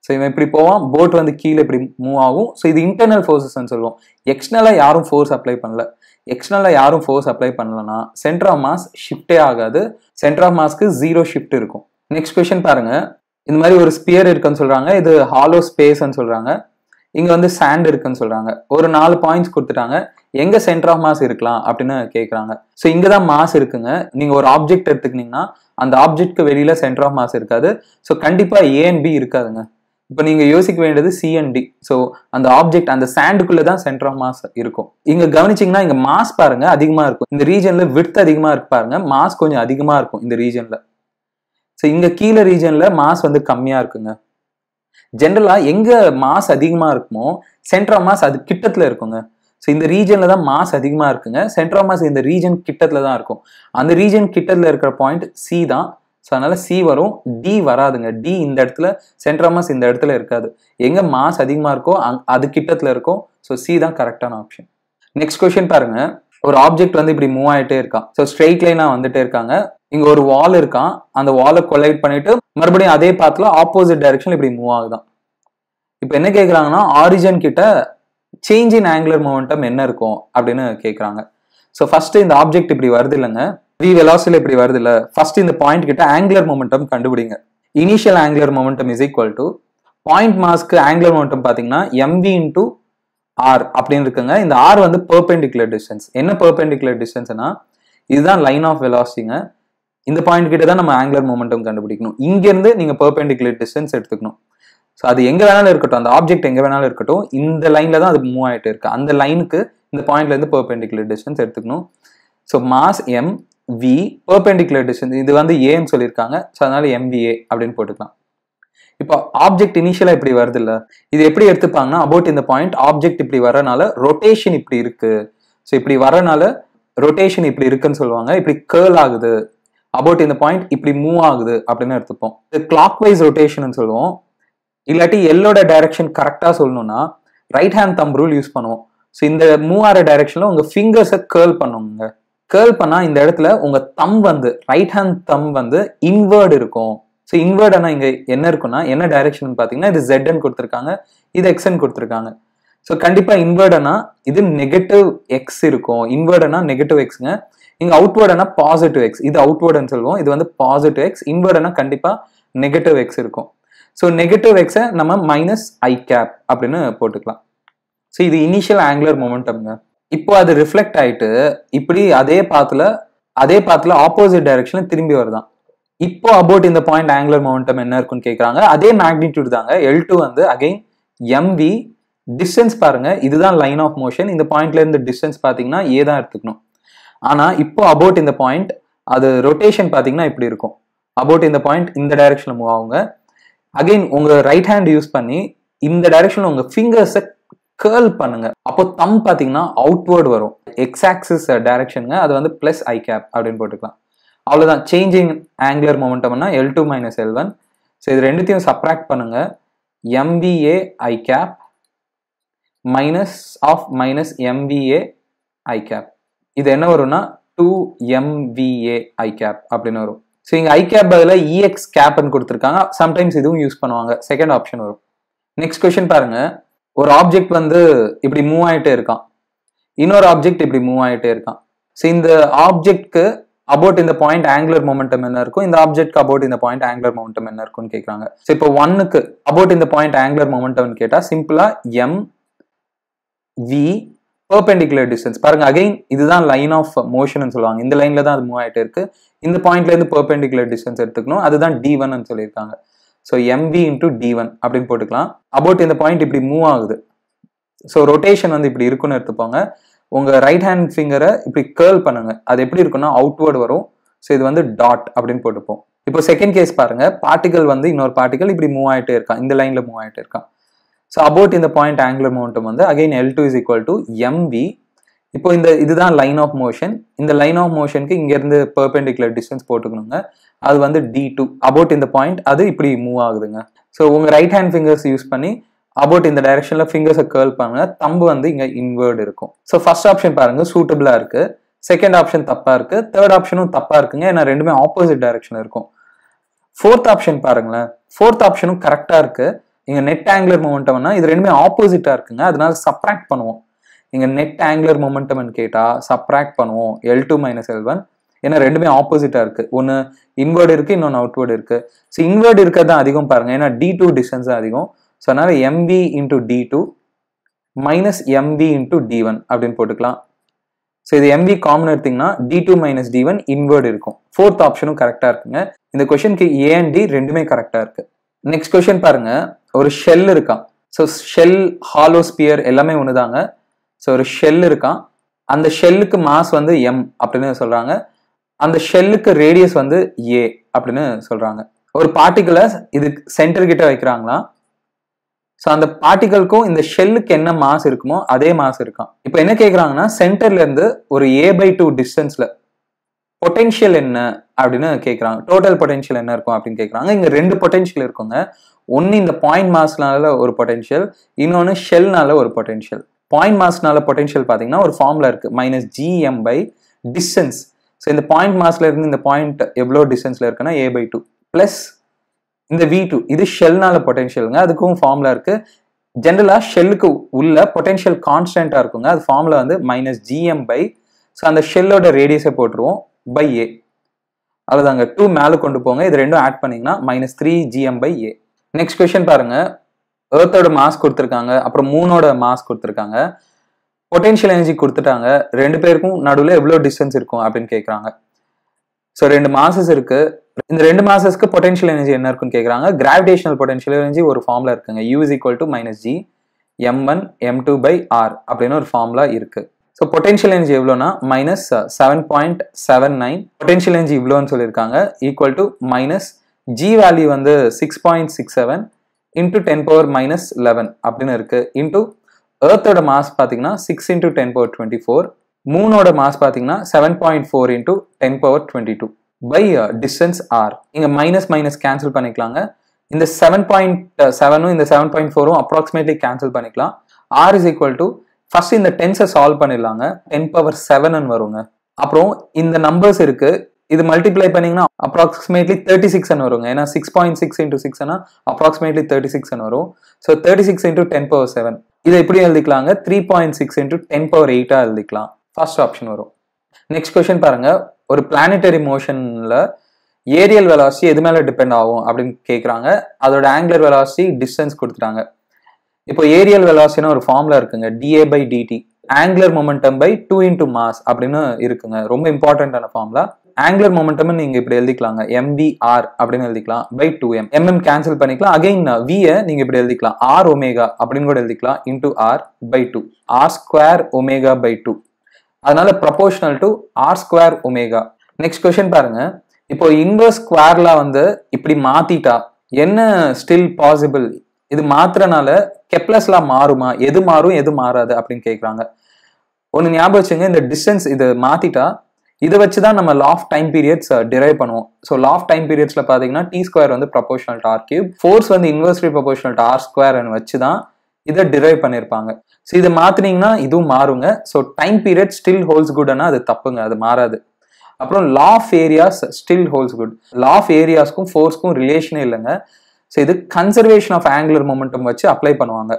சோ இவன் இப்படி போவான் போட் வந்து கீழ இப்படி மூவ் ஆகும் சோ இது இன்டர்னல் ஃபோர்சஸ் ன்னு சொல்றோம் எக்ஸ்டர்னலா யாரும் ஃபோர்ஸ் அப்ளை பண்ணல எக்ஸ்டர்னலா யாரும் ஃபோர்ஸ் அப்ளை பண்ணலனா சென்டர் ஆஃப் மாஸ் ஷிஃப்டே ஆகாது சென்டர் ஆஃப் மாஸ்க்கு ஜீரோ ஷிஃப்ட் இருக்கும் நெக்ஸ்ட் क्वेश्चन பாருங்க இந்த மாதிரி ஒரு ஸ்பியர் இருக்குன்னு சொல்றாங்க இது ஹாலோ ஸ்பேஸ்ன்னு சொல்றாங்க இங்க வந்து சாண்ட் இருக்குன்னு சொல்றாங்க ஒரு நாலு பாயிண்ட்ஸ் கொடுத்துட்டாங்க எங்க சென்டர் ஆஃப் மாஸ் இருக்கலாம் அப்படினு கேக்குறாங்க சோ இங்க தான் மாஸ் இருக்குங்க நீங்க ஒரு ஆப்ஜெக்ட் எடுத்துக்கினீங்கன்னா அந்த ஆப்ஜெக்ட்க்கு வெளியில சென்டர் ஆஃப் மாஸ் இருக்காது சோ கண்டிப்பா a and b இருக்காதுங்க இப்போ நீங்க யோசிக்க வேண்டியது c and d சோ அந்த ஆப்ஜெக்ட் அந்த சாண்ட்க்குள்ள தான் சென்டர் ஆஃப் மாஸ் இருக்கும் இங்க கவனிச்சீங்கன்னா இங்க மாஸ் பாருங்க அதிகமா இருக்கும் இந்த ரீஜன்ல விட்த் அதிகமா இருக்கு பாருங்க மாஸ் கொஞ்சம் அதிகமா இருக்கும் இந்த ரீஜன்ல சோ இங்க கீழ ரீஜன்ல மாஸ் வந்து கம்மியா இருக்குங்க ஜெனரலா எங்க மாஸ் அதிகமா இருக்குமோ சென்டர் ஆஃப் மாஸ் அது கிட்டத்துல இருக்குங்க சோ இந்த ரீஜன்ல தான் மாஸ் அதிகமா இருக்குங்க சென்டர் ஆஃப் மாஸ் இந்த ரீஜன் கிட்டத்துல தான் இருக்கும் அந்த ரீஜன் கிட்டத்துல இருக்கிற பாயிண்ட் c தான் சோ அதனால c வரும் d வராதுங்க d இந்த இடத்துல சென்டர் ஆஃப் மாஸ் இந்த இடத்துல இருக்காது எங்க மாஸ் அதிகமா இருக்கோ அது கிட்டத்துல இருக்கும் சோ c தான் கரெக்ட்டான ஆப்ஷன் நெக்ஸ்ட் क्वेश्चन பாருங்க ஒரு ஆப்ஜெக்ட் வந்து இப்படி மூவ் ஆயிட்டே இருக்கான் சோ ஸ்ட்ரைட் லைனா வந்துட்டே இருக்காங்க இங்க ஒரு வால் இருக்கான் அந்த வாலை கொலைட் பண்ணிட்டு மறுபடியும் அதே பாத்ல ஆப்போசிட் டைரக்ஷன்ல இப்படி மூவ் ஆகுதான் இப்போ என்ன கேக்குறாங்கன்னா ஆரிஜின் கிட்ட சேஞ்ச் இன் ஆங்குலர் மொமெண்டம் என்ன இருக்கும் அப்படினு கேக்குறாங்க சோ ஃபர்ஸ்ட் இந்த ஆப்ஜெக்ட் இப்படி வருது இல்லங்க v velocity இப்படி வருது இல்ல ஃபர்ஸ்ட் இந்த பாயிண்ட் கிட்ட ஆங்குலர் மொமெண்டம் கண்டுபிடிங்க initial angular momentum is equal to point mass க்கு angular momentum பாத்தீங்கன்னா mv into r அப்படினு இருக்குங்க. இந்த r வந்து perpendicular distance. என்ன perpendicular distanceனா இதுதான் line of velocityங்க. இந்த பாயிண்ட் கிட்ட தான் நம்ம angular momentum கண்டுபிடிக்கணும். இங்க இருந்து நீங்க perpendicular distance எடுத்துக்கணும். சோ அது எங்க வேணாலும் இருக்கட்டும், அந்த ஆப்ஜெக்ட் எங்க வேணாலும் இருக்கட்டும், இந்த லைன்ல தான் அது மூவ் ஆயிட்டு இருக்கு. அந்த லைனுக்கு இந்த பாயிண்ட்ல இருந்து perpendicular distance எடுத்துக்கணும். So mass m v perpendicular distance இது வந்து a னு சொல்லிருக்காங்க. சோ அதனால mva அப்படினு போட்டுக்கலாம். இப்போ ஆப்ஜெக்ட் இனிஷியலா இப்படி வருது இல்ல, இது எப்படி எடுத்துப்பாங்கன்னா அபவுட் இந்த பாயிண்ட் ஆப்ஜெக்ட் இப்படி வரனால ரொட்டேஷன் இப்படி இருக்கு. ஸோ இப்படி வரனால ரொட்டேஷன் இப்படி இருக்குன்னு சொல்லுவாங்க. இப்படி கேர்ல் ஆகுது அபவுட் இந்த பாயிண்ட், இப்படி மூவ் ஆகுது அப்படின்னு எடுத்துப்போம். இது கிளாக் வைஸ் ரொட்டேஷன் சொல்லுவோம். இல்லாட்டி எல்லோட டைரக்ஷன் கரெக்டா சொல்லணும்னா right hand thumb rule use பண்ணுவோம். ஸோ இந்த மூவ் ஆற டைரக்ஷன்ல உங்க ஃபிங்கர்ஸை கேர்ல் பண்ணுங்க. கேர்ல் பண்ணா இந்த இடத்துல உங்க தம் வந்து ரைட் ஹேண்ட் தம் வந்து இன்வர்டு இருக்கும். ஸோ இன்வெர்ட் ஆனால் இங்கே என்ன இருக்குன்னா என்ன டைரக்ஷன் பார்த்தீங்கன்னா இது Z N கொடுத்துருக்காங்க, இது X N கொடுத்துருக்காங்க. ஸோ கண்டிப்பாக இன்வெர்ட்னா இது நெகட்டிவ் எக்ஸ் இருக்கும், இன்வெர்ட்னா நெகட்டிவ் எக்ஸுங்க. இங்கே அவுட்வேர்ட்னா பாசிட்டிவ் எக்ஸ், இது அவுட்வேர்டுன்னு சொல்லுவோம், இது வந்து பாசிட்டிவ் எக்ஸ். இன்வெர்ட்னா கண்டிப்பாக நெகட்டிவ் எக்ஸ் இருக்கும். ஸோ நெகட்டிவ் எக்ஸை நம்ம மைனஸ் ஐ கேப் அப்படின்னு போட்டுக்கலாம். ஸோ இது இனிஷியல் ஆங்குலர் மொமெண்டம்ங்க. இப்போ அது ரிஃப்ளெக்ட் ஆகிட்டு இப்படி அதே பாத்தில் அதே பாத்தில் ஆப்போசிட் டைரக்ஷனில் திரும்பி வருதான். இப்போ அபவுட் இந்த பாயிண்ட் ஆங்குலர் மொமெண்டம் என்ன இருக்குன்னு கேட்குறாங்க. அதே மேக்னிடியூட் தாங்க L two வந்து அகைன் எம்வி டிஸ்டன்ஸ் பாருங்க, இதுதான் லைன் ஆஃப் மோஷன். இந்த பாயிண்ட்ல இருந்து டிஸ்டன்ஸ் பார்த்தீங்கன்னா ஏ தான் எடுத்துக்கணும். ஆனால் இப்போ அபவுட் இந்த பாயிண்ட் அது ரொட்டேஷன் பார்த்தீங்கன்னா இப்படி இருக்கும். அபவுட் இந்த பாயிண்ட் இந்த டைரக்ஷனில் மூவ் ஆகுங்க. அகைன் உங்கள் ரைட் ஹேண்ட் யூஸ் பண்ணி இந்த டைரக்ஷனில் உங்கள் ஃபிங்கர்ஸை கேர்ல் பண்ணுங்க. அப்போ தம் பார்த்தீங்கன்னா அவுட்வேர்டு வரும். எக்ஸ் ஆக்சிஸ் டைரக்ஷனுங்க, அது வந்து பிளஸ் ஐ கேப் அப்படின்னு போட்டுக்கலாம். அவ்வளோதான். சேஞ்சிங் ஆங்குலர் மொமெண்டம்னா L two minus L one. So இது ரெண்டுத்தையும் சப்ராக்ட் பண்ணுங்க. MVA I cap minus of minus MVA I cap, இது என்ன வரும்னா டூ எம்விஏ ஐ கேப் அப்படின்னு வரும். ஸோ இங்கே ஐ கேப் பதில் இஎக்ஸ் கேப்னு கொடுத்துருக்காங்க. சம்டைம்ஸ் இதுவும் யூஸ் பண்ணுவாங்க, செகண்ட் ஆப்ஷன் வரும். நெக்ஸ்ட் கொஸ்டின் பாருங்க. ஒரு ஆப்ஜெக்ட் வந்து இப்படி மூவ் ஆகிட்டே இருக்கான், இன்னொரு ஆப்ஜெக்ட் இப்படி மூவ் ஆகிட்டே இருக்கான். ஸோ இந்த ஆப்ஜெக்ட்க்கு அபவுட் இந்த பாயிண்ட் ஆங்குலர் மொமெண்டம் என்ன இருக்கும், இந்த ஆப்ஜெக்ட்க்கு அபவுட் இந்த பாயிண்ட் ஆங்குலர் மொமெண்டம் என்ன இருக்கும்னு கேட்குறாங்க. ஸோ இப்போ ஒன்னுக்கு அபவுட் இந்த பாயிண்ட் ஆங்குலர் மொமெண்டம்னு கேட்டால் சிம்பிளா எம் வி பெர்பெண்டிகுலர் டிஸ்டன்ஸ் பாருங்க. அகைன் இதுதான் லைன் ஆஃப் மோஷன் சொல்லுவாங்க. இந்த லைன்ல தான் அது மூவ் ஆகிட்டு இருக்கு. இந்த பாயிண்ட்ல இருந்து பெர்பெண்டிகுலர் டிஸ்டன்ஸ் எடுத்துக்கணும். அதுதான் டி ஒன்னு சொல்லியிருக்காங்க. So MV into D one அப்படின்னு போட்டுக்கலாம். அபவுட் இந்த பாயிண்ட் இப்படி மூவ் ஆகுது. ஸோ ரொட்டேஷன் வந்து இப்படி இருக்குன்னு எடுத்துப்பாங்க. உங்கள் ரைட் ஹேண்ட் ஃபிங்கரை இப்படி கேர்ல் பண்ணுங்க. அது எப்படி இருக்குன்னா அவுட்வேர்டு வரும். ஸோ இது வந்து டாட் அப்படின்னு போட்டுப்போம். இப்போ செகண்ட் கேஸ் பாருங்க. பார்ட்டிகல் வந்து இன்னொரு பார்ட்டிகல் இப்படி மூவ் ஆகிட்டே இருக்கான், இந்த லைன்ல மூவ் ஆகிட்டே இருக்கான். ஸோ அபவுட் இந்த பாயிண்ட் ஆங்குலர் மொமெண்டம் வந்து again L two is equal to MV. இப்போ இந்த இதுதான் லைன் ஆஃப் மோஷன். இந்த லைன் ஆஃப் மோஷனுக்கு இங்கேருந்து பெர்பெண்டிகுலர் டிஸ்டன்ஸ் போட்டுக்கணுங்க. அது வந்து டி டூ. அபவுட் இந்த பாயிண்ட் அது இப்படி மூவ் ஆகுதுங்க. ஸோ உங்கள் ரைட் ஹேண்ட் ஃபிங்கர்ஸ் யூஸ் பண்ணி அபவுட் இந்த டைரக்ஷன்ல ஃபிங்கர்ஸை கேர்ல் பண்ணுங்க. தம்பு வந்து இங்க இன்வெர்ட் இருக்கும். ஸோ ஃபர்ஸ்ட் ஆப்ஷன் பாருங்க சூட்டபிளா இருக்கு, செகண்ட் ஆப்ஷன் தப்பா இருக்கு, தேர்ட் ஆப்ஷனும் தப்பா இருக்குங்க. ஏன்னா ரெண்டுமே ஆப்போசிட் டைரக்ஷன் இருக்கும். ஃபோர்த் ஆப்ஷன் பாருங்களேன், ஃபோர்த் ஆப்ஷனும் கரெக்டா இருக்கு. இங்க நெட் ஆங்குலர் மொமெண்டம்னா இது ரெண்டுமே ஆப்போசிட்டா இருக்குங்க. அதனால சப்ராக்ட் பண்ணுவோம். இங்க நெட் ஆங்குலர் மொமெண்டம்னு கேட்டா சப்ராக்ட் பண்ணுவோம் L two minus L one. ஏன்னா ரெண்டுமே ஆப்போசிட்டா இருக்கு, ஒன்னு இன்வெர்ட் இருக்கு, இன்னொன்னு அவுட்வேர்டு இருக்கு. ஸோ இன்வெர்ட் இருக்கிறதான் அதிகம் பாருங்க, ஏன்னா டி டூ டிஸ்டன்ஸ் தான் அதிகம். ஸோ அதனால MV into D two minus MV into D one அப்படின்னு போட்டுக்கலாம். ஸோ இது எம்வி காமன் எடுத்தீங்கன்னா D two minus D one invert இருக்கும். ஃபோர்த் ஆப்ஷனும் கரெக்டாக இருக்குங்க. இந்த கொஷனுக்கு ஏ அண்ட் டி ரெண்டுமே கரெக்டாக இருக்கு. நெக்ஸ்ட் கொஷின் பாருங்க. ஒரு ஷெல் இருக்கான். ஸோ ஷெல், ஹாலோ ஸ்பியர் எல்லாமே ஒன்று தாங்க. ஸோ ஒரு ஷெல் இருக்கான். அந்த ஷெல்லுக்கு மாஸ் வந்து எம் அப்படின்னு சொல்றாங்க. அந்த ஷெல்லுக்கு ரேடியஸ் வந்து ஏ அப்படின்னு சொல்றாங்க. ஒரு பார்ட்டிகுலர் இது சென்டர் கிட்ட வைக்கிறாங்களா. ஸோ அந்த பார்ட்டிகலுக்கும் இந்த ஷெல்லுக்கு என்ன மாஸ் இருக்குமோ அதே மாஸ் இருக்கான். இப்போ என்ன கேட்குறாங்கன்னா சென்டர்ல இருந்து ஒரு ஏ பை டூ டிஸ்டன்ஸ்ல பொட்டென்ஷியல் என்ன அப்படின்னு கேட்குறாங்க. டோட்டல் பொட்டென்ஷியல் என்ன இருக்கும் அப்படின்னு கேட்குறாங்க. இங்கே ரெண்டு பொட்டென்ஷியல் இருக்குங்க. ஒன்று இந்த பாயிண்ட் மாஸ்னால ஒரு பொட்டென்ஷியல், இன்னொன்று ஷெல்னால ஒரு பொட்டென்ஷியல். பாயிண்ட் மாஸ்னால பொட்டென்ஷியல் பார்த்தீங்கன்னா ஒரு ஃபார்ம்ல இருக்கு minus GM by distance. So இந்த பாயிண்ட் மாஸ்ல இருந்து இந்த பாயிண்ட் எவ்வளோ டிஸ்டன்ஸ்ல இருக்குன்னா ஏ பை டூ பிளஸ் இந்த வி டூ. இது ஷெல்னால பொட்டென்ஷியலுங்க, அதுக்கும் ஃபார்முலா இருக்கு. ஜென்ரலா ஷெல்லுக்கு உள்ள பொட்டென்ஷியல் கான்ஸ்டன்டா இருக்குங்க. அது ஃபார்முலா வந்து மைனஸ் ஜிஎம் பை, ஸோ அந்த ஷெல்லோட ரேடியஸை போட்டுருவோம் பை ஏ. அதுதாங்க, டூ மேலே கொண்டு போங்க. இது ரெண்டும் ஆட் பண்ணீங்கன்னா minus three GM by A. Next question பாருங்க. ஏர்த்தோட மாஸ் கொடுத்துருக்காங்க, அப்புறம் மூனோட மாஸ் கொடுத்துருக்காங்க, பொட்டென்ஷியல் எனர்ஜி கொடுத்துட்டாங்க. ரெண்டு பேருக்கும் நடுவில் எவ்வளோ டிஸ்டன்ஸ் இருக்கும் அப்படின்னு கேட்குறாங்க. ஸோ ரெண்டு மாசஸ் இருக்கு, இந்த ரெண்டு மாசஸ்க்கு பொட்டென்ஷியல் எனர்ஜி என்ன இருக்குன்னு கேட்குறாங்க. கிராவிடேஷனல் பொட்டென்ஷியல் எனர்ஜி ஒரு ஃபார்முலா இருக்குங்க, U is equal to minus G M one M two by R அப்படின்னு ஒரு ஃபார்முலா இருக்கு. ஸோ பொட்டென்ஷியல் எனர்ஜி எவ்வளோனா minus seven point seven nine potential energy இவ்வளோன்னு சொல்லியிருக்காங்க, equal to minus G value வந்து six point six seven into ten power minus eleven அப்படின்னு இருக்கு. இன்டூ ஏர்த்தோட மாஸ் பார்த்தீங்கன்னா six into ten power twenty four, மூணோட மாஸ் பார்த்தீங்கன்னா seven point four into ten power twenty two by distance R. இங்கே மைனஸ் மைனஸ் கேன்சல் பண்ணிக்கலாங்க, இந்த செவன் பாயிண்ட் செவனும் இந்த செவன் பாயிண்ட் ஃபோரும் அப்ராக்சிமேட்லி கேன்சல் பண்ணிக்கலாம். R is equal to first இந்த டென்ஸை சால்வ் பண்ணிடலாங்க, டென் பவர் செவன் வருங்க. அப்புறம் இந்த நம்பர்ஸ் இருக்கு, இது மல்டிப்ளை பண்ணிங்கன்னா அப்ராக்சிமேட்லி தேர்ட்டி சிக்ஸ்ன்னு வருங்க, ஏன்னா சிக்ஸ் பாயிண்ட் சிக்ஸ் இன்டூ சிக்ஸ்னா அப்ராக்சிமேட்லி தேர்ட்டி சிக்ஸ்ன்னு வரும். So thirty six into ten power seven இதை எப்படி எழுதிக்கலாங்க, three point six into ten power எயிட்டாக எழுதிக்கலாம். ஃபர்ஸ்ட் ஆப்ஷன் வரும். நெக்ஸ்ட் கொஸ்டின் பாருங்க, ஒரு பிளானெட்டரி மோஷன்ல ஏரியல் வெலாசிட்டி எது மேல டிபெண்ட் ஆகும் அப்படின்னு கேட்குறாங்க. அதோட ஆங்குலர் வெலாசிட்டி டிஸ்டன்ஸ் கொடுத்துட்டாங்க. இப்போ ஏரியல் வெலாசிட்டின்னு ஒரு ஃபார்முலா இருக்குங்க, DA by DT angular momentum by two into mass அப்படின்னு இருக்குங்க. ரொம்ப இம்பார்ட்டன்டான ஃபார்முலா. ஆங்குலர் மொமெண்டம் நீங்க இப்படி எழுதிக்கலாங்க, எம்பிஆர் அப்படின்னு எழுதிக்கலாம், by two M M M cancel பண்ணிக்கலாம். அகைன் வியை நீங்க இப்படி எழுதிக்கலாம், ஆர் ஒமேகா அப்படின்னு கூட எழுதிக்கலாம், into R by two R square omega by two, அதனால proportional to R square omega. Next question பாருங்க, இப்போ இன்வெர்ஸ் ஸ்கொயர்ல வந்து இப்படி மாத்திட்டா என்ன ஸ்டில் பாசிபிள், இது மாத்திரனால கெப்லர்ஸ்லாம் மாறுமா, எது மாறும் எது மாறாது அப்படின்னு கேட்குறாங்க. ஒன்று ஞாபகம் வச்சுங்க, இந்த டிஸ்டன்ஸ் இது மாத்திட்டா இதை வச்சுதான் நம்ம law of time periods derive பண்ணுவோம். ஸோ லா ஆஃப் டைம் பீரியட்ஸ்ல பாத்தீங்கன்னா டி ஸ்கொயர் வந்து proportional to R cube, force வந்து inversely proportional to R square வச்சுதான் இதை டிரைவ் பண்ணியிருப்பாங்க. ஸோ இதை மாத்தினீங்கன்னா இதுவும் மாறுங்க. So time period still holds குட்னா அது தப்புங்க, அது மாறாது. அப்புறம் law of areas still holds good, law of ஏரியாஸ்க்கும் ஃபோர்ஸ்க்கும் ரிலேஷனே இல்லைங்க. ஸோ இது கன்சர்வேஷன் ஆஃப் ஆங்குலர் மொமெண்டம் வச்சு அப்ளை பண்ணுவாங்க.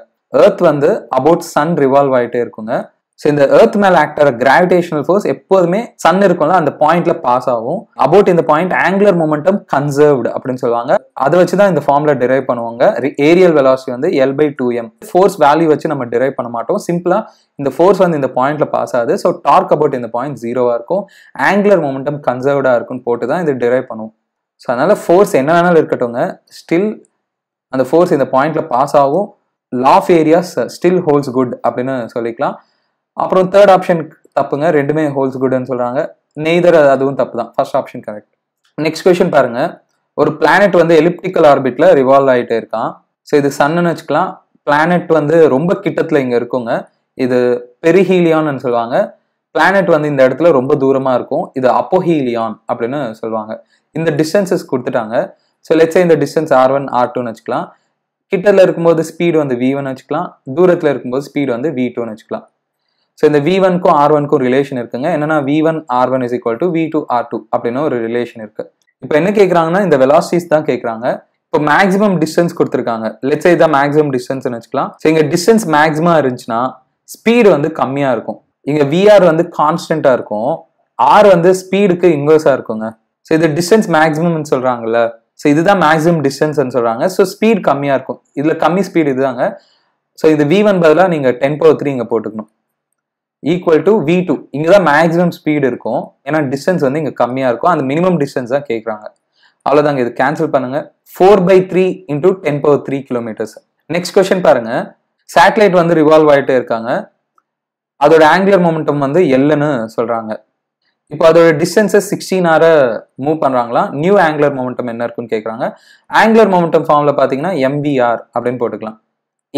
ஏர்த் வந்து அபவுட் சன் ரிவால்வ் ஆகிட்டே இருக்குங்க. ஸோ இந்த ஏர்த் மேல் ஆக்டர் கிராவிடேஷனல் ஃபோர்ஸ் எப்போதுமே சன் இருக்கும்ல அந்த பாயிண்ட்ல பாஸ் ஆகும். அபவுட் இந்த பாயிண்ட் ஆங்குலர் மொமெண்டம் கன்சர்வ்டு அப்படின்னு சொல்லுவாங்க. அதை வச்சுதான் இந்த ஃபார்ம்ல டிரைவ் பண்ணுவாங்க. ஏரியல் வெலாசிட்டி வந்து L by two M, force value வச்சு நம்ம டிரைவ் பண்ண மாட்டோம். சிம்பிளா இந்த ஃபோர்ஸ் வந்து இந்த பாயிண்ட்ல பாஸ் ஆகுது. ஸோ டார்க் அபவுட் இந்த பாயிண்ட் ஜீரோவா இருக்கும், ஆங்குலர் மொமெண்டம் கன்சர்வ்டா இருக்கும்னு போட்டு தான் இது டிரைவ் பண்ணும். ஸோ அதனால ஃபோர்ஸ் என்ன வேணாலும் இருக்கட்டும், ஸ்டில் அந்த ஃபோர்ஸ் இந்த பாயிண்ட்ல பாஸ் ஆகும். Law of areas still holds good அப்படின்னு சொல்லிக்கலாம். அப்புறம் தேர்ட் ஆப்ஷன் தப்புங்க, ரெண்டுமே ஹோல்ஸ் குட்னு சொல்றாங்க. நெய்தர் அதுவும் தப்பு தான், first option correct. Next question பாருங்க, ஒரு பிளானெட் வந்து எலிப்டிக்கல் ஆர்பிட்ல ரிவால்வ் ஆகிட்டே இருக்கான். ஸோ இது சன்னு வச்சுக்கலாம். பிளானெட் வந்து ரொம்ப கிட்டத்துல இங்க இருக்குங்க, இது பெரிஹீலியான்னு சொல்லுவாங்க. பிளானெட் வந்து இந்த இடத்துல ரொம்ப தூரமா இருக்கும், இது அப்போஹீலியான் அப்படின்னு சொல்லுவாங்க. இந்த டிஸ்டன்சஸ் கொடுத்துட்டாங்க. ஸோ லெட்ஸ் சே இந்த டிஸ்டன்ஸ் ஆர் ஒன் ஆர் டூன்னு வச்சுக்கலாம். கிட்டத்துல இருக்கும்போது ஸ்பீடு வந்து வி ஒன்னு வச்சுக்கலாம், தூரத்துல இருக்கும்போது ஸ்பீடு வந்து வி டூன்னு வச்சுக்கலாம். ஸோ இந்த வி ஒன்க்கும் ஆர் ஒன்க்கும் ரிலேஷன் இருக்குங்க. என்னன்னா V one R one is equal to V two R two அப்படின்னு ஒரு ரிலேஷன் இருக்கு. இப்போ என்ன கேட்குறாங்கன்னா இந்த வெலாசிட்டிஸ் தான் கேட்குறாங்க. இப்போ மேக்ஸிமம் டிஸ்டன்ஸ் கொடுத்துருக்காங்க, லெட்ஸ் சே இதான் மேக்ஸிமம் டிஸ்டன்ஸ்னு வச்சுக்கலாம். ஸோ இங்கே டிஸ்டன்ஸ் மேக்ஸிமம் இருந்துச்சுன்னா ஸ்பீடு வந்து கம்மியாக இருக்கும், இங்கே விஆர் வந்து கான்ஸ்டண்ட்டாக இருக்கும், ஆர் வந்து ஸ்பீடுக்கு இன்வெர்ஸாக இருக்குங்க. ஸோ இது டிஸ்டன்ஸ் மேக்ஸிமம்னு சொல்கிறாங்கல்ல, ஸோ இதுதான் மேக்ஸிமம் டிஸ்டன்ஸ்ன்னு சொல்கிறாங்க. ஸோ ஸ்பீட் கம்மியாக இருக்கும், இதில் கம்மி ஸ்பீடு இதுதாங்க. ஸோ இது வி ஒன் பதிலாக நீங்கள் டென் பவர் த்ரீ இங்கே போட்டுக்கணும், ஈக்குவல் டு வி டூ. இங்கே தான் மேக்ஸிமம் ஸ்பீடு இருக்கும், ஏன்னா டிஸ்டன்ஸ் வந்து இங்கே கம்மியாக இருக்கும். அந்த மினிமம் டிஸ்டன்ஸ் தான் கேட்குறாங்க. அவ்வளோதாங்க, இது கேன்சல் பண்ணுங்க. Four by three into ten power three kilometres. Next question பாருங்க, சேட்டலைட் வந்து ரிவால்வ் ஆகிட்டே இருக்காங்க. அதோட ஆங்குலர் மொமெண்டம் வந்து எல்லுன்னு சொல்கிறாங்க. இப்போ அதோட டிஸ்டன்ஸை சிக்ஸ்டீன் ஆரை மூவ் பண்ணுறாங்களா, நியூ ஆங்குலர் மொமெண்டம் என்ன இருக்குன்னு கேட்குறாங்க. ஆங்குலர் மொமெண்டம் ஃபார்மில் பார்த்தீங்கன்னா எம்பிஆர் அப்படின்னு போட்டுக்கலாம்.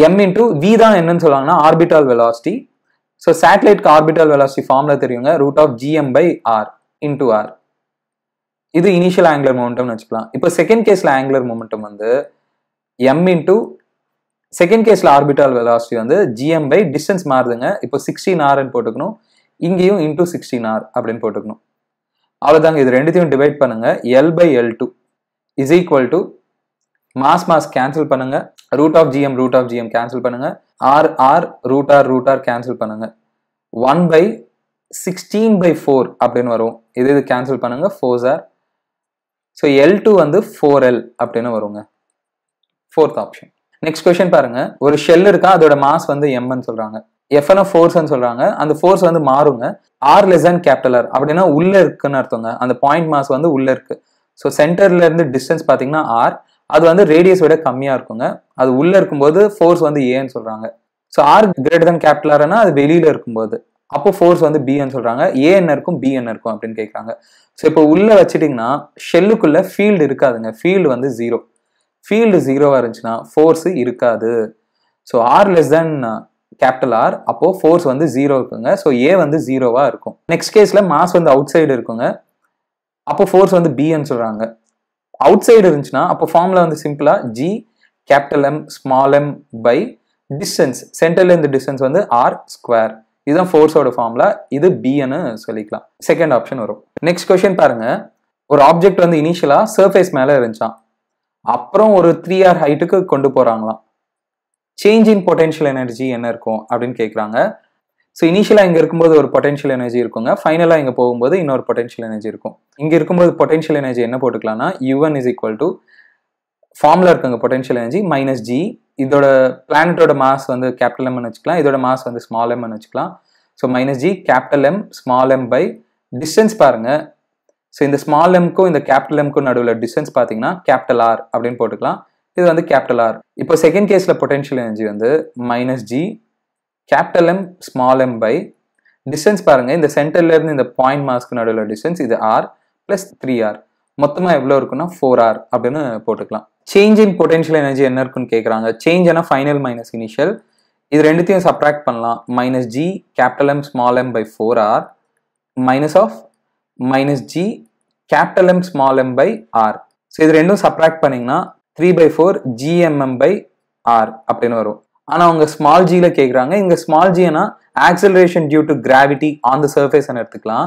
எம் இன்டூ வி தான் என்னன்னு சொல்லுவாங்கன்னா ஆர்பிட்டால் வெலாசிட்டி. ஸோ சேட்டலைட்க்கு ஆர்பிட்டல் வெலாசிட்டி ஃபார்ம்ல தெரியுங்க, root of GM by R into R. இது இனிஷியல் ஆங்குலர் மொமெண்டம்னு வச்சுக்கலாம். இப்போ செகண்ட் கேஸ்ல ஆங்குலர் மொமெண்டம் வந்து எம் இன்டூ செகண்ட் கேஸ்ல ஆர்பிட்டல் வெலாசிட்டி வந்து ஜிஎம் பை டிஸ்டன்ஸ் மாறுதுங்க. இப்போ சிக்ஸ்டீன் ஆர்ன்னு போட்டுக்கணும், இங்கேயும் இன்டூ சிக்ஸ்டீன் ஆர் அப்படின்னு போட்டுக்கணும். அவ்வளோதாங்க, இது ரெண்டுத்தையும் டிவைட் பண்ணுங்க. L by L two is equal to mass mass cancel பண்ணுங்க, root of GM root of GM cancel பண்ணுங்க, R R root R root R cancel பண்ணுங்க. One by sixteen by four அப்படின்னு வரும், இது இது கேன்சல் பண்ணுங்க, four sir. So L two வந்து ஃபோர் எல் அப்படின்னு வருங்க, ஃபோர்த் ஆப்ஷன். Next question பாருங்க, ஒரு ஷெல் இருக்கா, அதோட மாஸ் வந்து m ன்னு சொல்றாங்க, F னா ஃபோர்ஸ் ன்னு சொல்றாங்க, அந்த ஃபோர்ஸ் வந்து மாறுங்க R less than capital R அப்படினா உள்ள இருக்குன்னு அர்த்தம்ங்க, அந்த பாயிண்ட் மாஸ் வந்து உள்ள இருக்கு. சோ சென்டர்ல இருந்து டிஸ்டன்ஸ் பாத்தீங்கன்னா R, அது வந்து ரேடியஸ் விட கம்மியா இருக்குங்க, அது உள்ள இருக்கும்போது ஃபோர்ஸ் வந்து A ன்னு சொல்றாங்க. So R greater than capital R னா அது வெளியில இருக்கும்போது அப்போ ஃபோர்ஸ் வந்து B ன்னு சொல்றாங்க, A என்ன இருக்கும் B என்ன இருக்கும் அப்படினு கேக்குறாங்க. சோ இப்போ உள்ள வச்சிட்டீங்கன்னா ஷெல்லுக்குள்ள ஃபீல்ட் இருக்காதுங்க, ஃபீல்ட் வந்து ஜீரோ, ஃபீல்டு ஜீரோவாக இருந்துச்சுன்னா ஃபோர்ஸு இருக்காது. So R less than capital R, அப்போ ஃபோர்ஸ் வந்து ஜீரோ இருக்குங்க, ஸோ ஏ வந்து ஜீரோவாக இருக்கும். நெக்ஸ்ட் கேஸில் மாஸ் வந்து அவுட் சைடு இருக்குங்க, அப்போ ஃபோர்ஸ் வந்து பின்னு சொல்கிறாங்க. அவுட் சைடு இருந்துச்சுன்னா அப்போ ஃபார்மில் வந்து சிம்பிளாக G capital M small M by distance, சென்டரில் இந்த டிஸ்டன்ஸ் வந்து ஆர் ஸ்கொயர், இதுதான் ஃபோர்ஸோட ஃபார்முலா, இது பின்னு சொல்லிக்கலாம். செகண்ட் ஆப்ஷன் வரும். நெக்ஸ்ட் கொஸ்டின் பாருங்கள், ஒரு ஆப்ஜெக்ட் வந்து இனிஷியலாக சர்ஃபேஸ் மேலே இருந்துச்சான், அப்புறம் ஒரு த்ரீ ஆர் ஹைட்டுக்கு கொண்டு போகிறாங்களாம், சேஞ்ச் இன் பொட்டென்ஷியல் எனர்ஜி என்ன இருக்கும் அப்படின்னு கேட்குறாங்க. ஸோ இனிஷியலாக இங்கே இருக்கும்போது ஒரு பொட்டென்ஷியல் எனர்ஜி இருக்குங்க, ஃபைனலாக இங்கே போகும்போது இன்னொரு பொட்டென்ஷியல் எனர்ஜி இருக்கும். இங்கே இருக்கும்போது பொட்டென்ஷியல் எனர்ஜி என்ன போட்டுக்கலாம்னா UN is equal to formula இருக்குங்க பொட்டென்ஷியல் எனர்ஜி மைனஸ் ஜி, இதோட பிளானட்டோட மாஸ் வந்து கேபிட்டல் எம்னு வச்சுக்கலாம், இதோட மாஸ் வந்து ஸ்மால் எம்னு வச்சுக்கலாம். So minus G capital M small M by distance பாருங்கள். ஸோ இந்த ஸ்மால் எம்க்கும் இந்த கேபிட்டல் எம்க்கும் நடுவில் டிஸ்டன்ஸ் பார்த்தீங்கன்னா கேபிட்டல் ஆர் அப்படின்னு போட்டுக்கலாம், இது வந்து கேபிட்டல் ஆர். இப்போ செகண்ட் கேஸில் பொட்டென்ஷியல் எனர்ஜி வந்து minus G capital M small M by distance பாருங்கள், இந்த சென்டர்லேருந்து இந்த பாயிண்ட் மாஸ்க்கு நடுவில் டிஸ்டன்ஸ் இது ஆர் ப்ளஸ் த்ரீ ஆர், மொத்தமாக எவ்வளோ இருக்குன்னா ஃபோர் ஆர் அப்படின்னு போட்டுக்கலாம். சேஞ்ச் இன் பொட்டென்ஷியல் எனர்ஜி என்ன இருக்குன்னு கேட்குறாங்க, சேஞ்ச் ஆனால் ஃபைனல் மைனஸ் இனிஷியல், இது ரெண்டுத்தையும் சப்ராக்ட் பண்ணலாம், minus G capital M small M by four R minus of minus G capital M small M by R. So இது ரெண்டும் சப்ராக்ட் பண்ணிங்கன்னா three by four GMM by R அப்படின்னு வரும். ஆனால் அவங்க ஸ்மால் ஜியில் கேட்குறாங்க, இங்கே ஸ்மால் ஜினா acceleration due to gravity on the சர்ஃபேஸ்ன்னு எடுத்துக்கலாம்.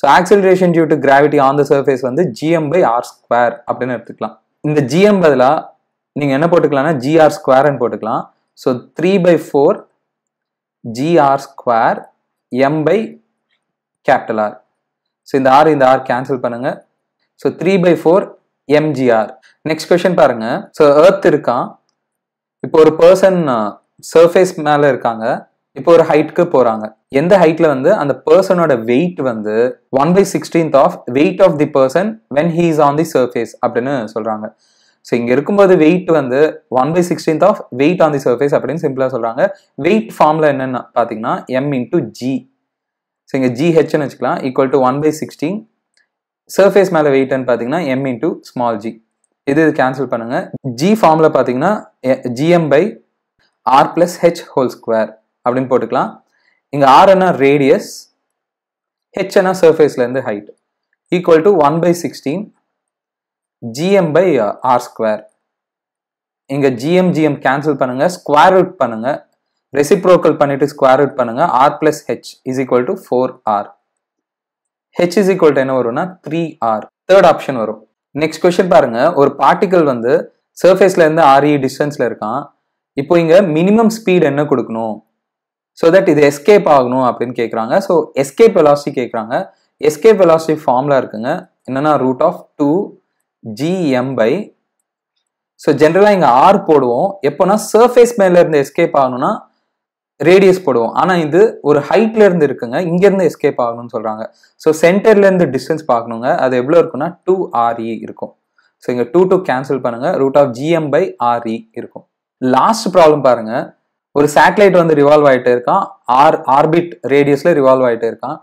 So acceleration due to gravity on the surface வந்து ஜிஎம் பை ஆர் ஸ்கொயர் அப்படின்னு எடுத்துக்கலாம். இந்த ஜிஎம் பதிலாக நீங்கள் என்ன போட்டுக்கலாம்னா ஜிஆர் ஸ்கொயர்ன்னு போட்டுக்கலாம். So three by four GR square M by capital R. So இந்த ஆர் இந்த ஆர் கேன்சல் பண்ணுங்க. So three by four MGR. Next question பாருங்க. ஸோ எர்த் இருக்கான், இப்போ ஒரு பர்சன் சர்ஃபேஸ் மேலே இருக்காங்க, இப்போ ஒரு ஹைட்டுக்கு போகிறாங்க, எந்த ஹைட்டில் வந்து அந்த பர்சனோட வெயிட் வந்து one by sixteenth of weight of the person when he is on the surface அப்படின்னு சொல்கிறாங்க. ஸோ இங்கே இருக்கும்போது வெயிட் வந்து one by sixteenth of weight on the surface அப்படின்னு சிம்பிளாக சொல்கிறாங்க. வெயிட் ஃபார்மில் என்னென்னு பார்த்தீங்கன்னா எம் இன்டூ ஜி, ஸோ இங்கே ஜிஹெச்னு வச்சுக்கலாம், equal to one by sixteen surface மேலே வெயிட்னு பார்த்தீங்கன்னா எம் இன்டூ ஸ்மால் ஜி, இது இது கேன்சல் பண்ணுங்கள். ஜி ஃபார்மில் பார்த்தீங்கன்னா GM by R plus H whole square அப்படின்னு போட்டுக்கலாம். இங்கே ஆர் என்ன ரேடியஸ், ஹெச் என்ன சர்ஃபேஸ்லேருந்து height, equal to one by sixteen GM by R square. இங்கே ஜிஎம் ஜிஎம் கேன்சல் பண்ணுங்கள், ஸ்கொயர் ரூட் பண்ணுங்கள், ரெசிப்ரோக்கல் பண்ணிட்டு ஸ்கொயர் ரூட் பண்ணுங்க, R plus H is equal to four R, H is equal to என்ன வரும்னா த்ரீ ஆர். தேர்ட் ஆப்ஷன் வரும். நெக்ஸ்ட் கொஸ்டின் பாருங்க. ஒரு பார்ட்டிகல் வந்து சர்ஃபேஸ்ல இருந்து ஆர்இ டிஸ்டன்ஸ்ல இருக்கான், இப்போ இங்க மினிமம் ஸ்பீட் என்ன கொடுக்கணும் ஸோ தட் இது எஸ்கேப் ஆகணும் அப்படின்னு கேட்குறாங்க. ஸோ எஸ்கேப் வெலாசிட்டி கேட்குறாங்க. எஸ்கேப் வெலாசிட்டி ஃபார்முலா இருக்குங்க, என்னன்னா root of two GM by, so ஜென்ரலாக இங்கே ஆர் போடுவோம், எப்போனா சர்ஃபேஸ் மேல இருந்து எஸ்கேப் ஆகணும்னா ரேடியஸ் போடுவோம், ஆனால் இது ஒரு ஹைட்ல இருந்து இருக்குங்க, இங்கேருந்து எஸ்கேப் ஆகணும்னு சொல்கிறாங்க. ஸோ சென்டர்லேருந்து டிஸ்டன்ஸ் பார்க்கணுங்க, அது எவ்வளோ இருக்குன்னா டூ ஆர்இ இருக்கும். ஸோ இங்கே டூ டூ கேன்சல் பண்ணுங்கள், root of GM by RE இருக்கும். லாஸ்ட் ப்ராப்ளம் பாருங்கள். ஒரு சேட்டலைட் வந்து ரிவால்வ் ஆகிட்டே இருக்கான், ஆர் ஆர்பிட் ரேடியஸில் ரிவால்வ் ஆகிட்டே இருக்கான்,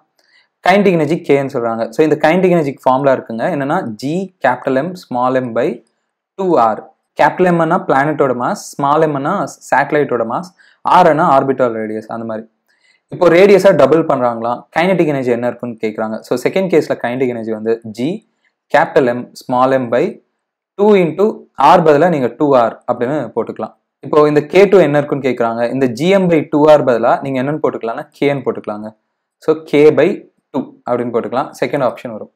கைனடிக் எனர்ஜி கேன்னு சொல்கிறாங்க. ஸோ இந்த கைனடிக் எனர்ஜி ஃபார்முலா இருக்குங்க, என்னென்னா G capital M small M by two R. Capital எம்னா பிளானட்டோட மாஸ், ஸ்மால் எம்னா சேட்டலைட்டோட மாஸ், ஆர்னா ஆர்பிட்டல் ரேடியஸ் அந்த மாதிரி. இப்போ ரேடியஸாக டபுள் பண்ணுறாங்களாம், கைனடிக் எனர்ஜி என்ன இருக்குன்னு கேட்குறாங்க. ஸோ செகண்ட் கேஸில் கைனடிக் எனர்ஜி வந்து G capital M small M by two into R பதிலாக நீங்கள் டூ ஆர் அப்படின்னு போட்டுக்கலாம். இப்போ இந்த கே டூ என்ன இருக்குன்னு கேட்குறாங்க, இந்த ஜிஎம் பை டூ ஆர் பதிலாக நீங்கள் என்னென்னு போட்டுக்கலாம்னா கேன்னு போட்டுக்கலாங்க. ஸோ கே பை டூ அப்படின்னு போட்டுக்கலாம். செகண்ட் ஆப்ஷன் வரும்.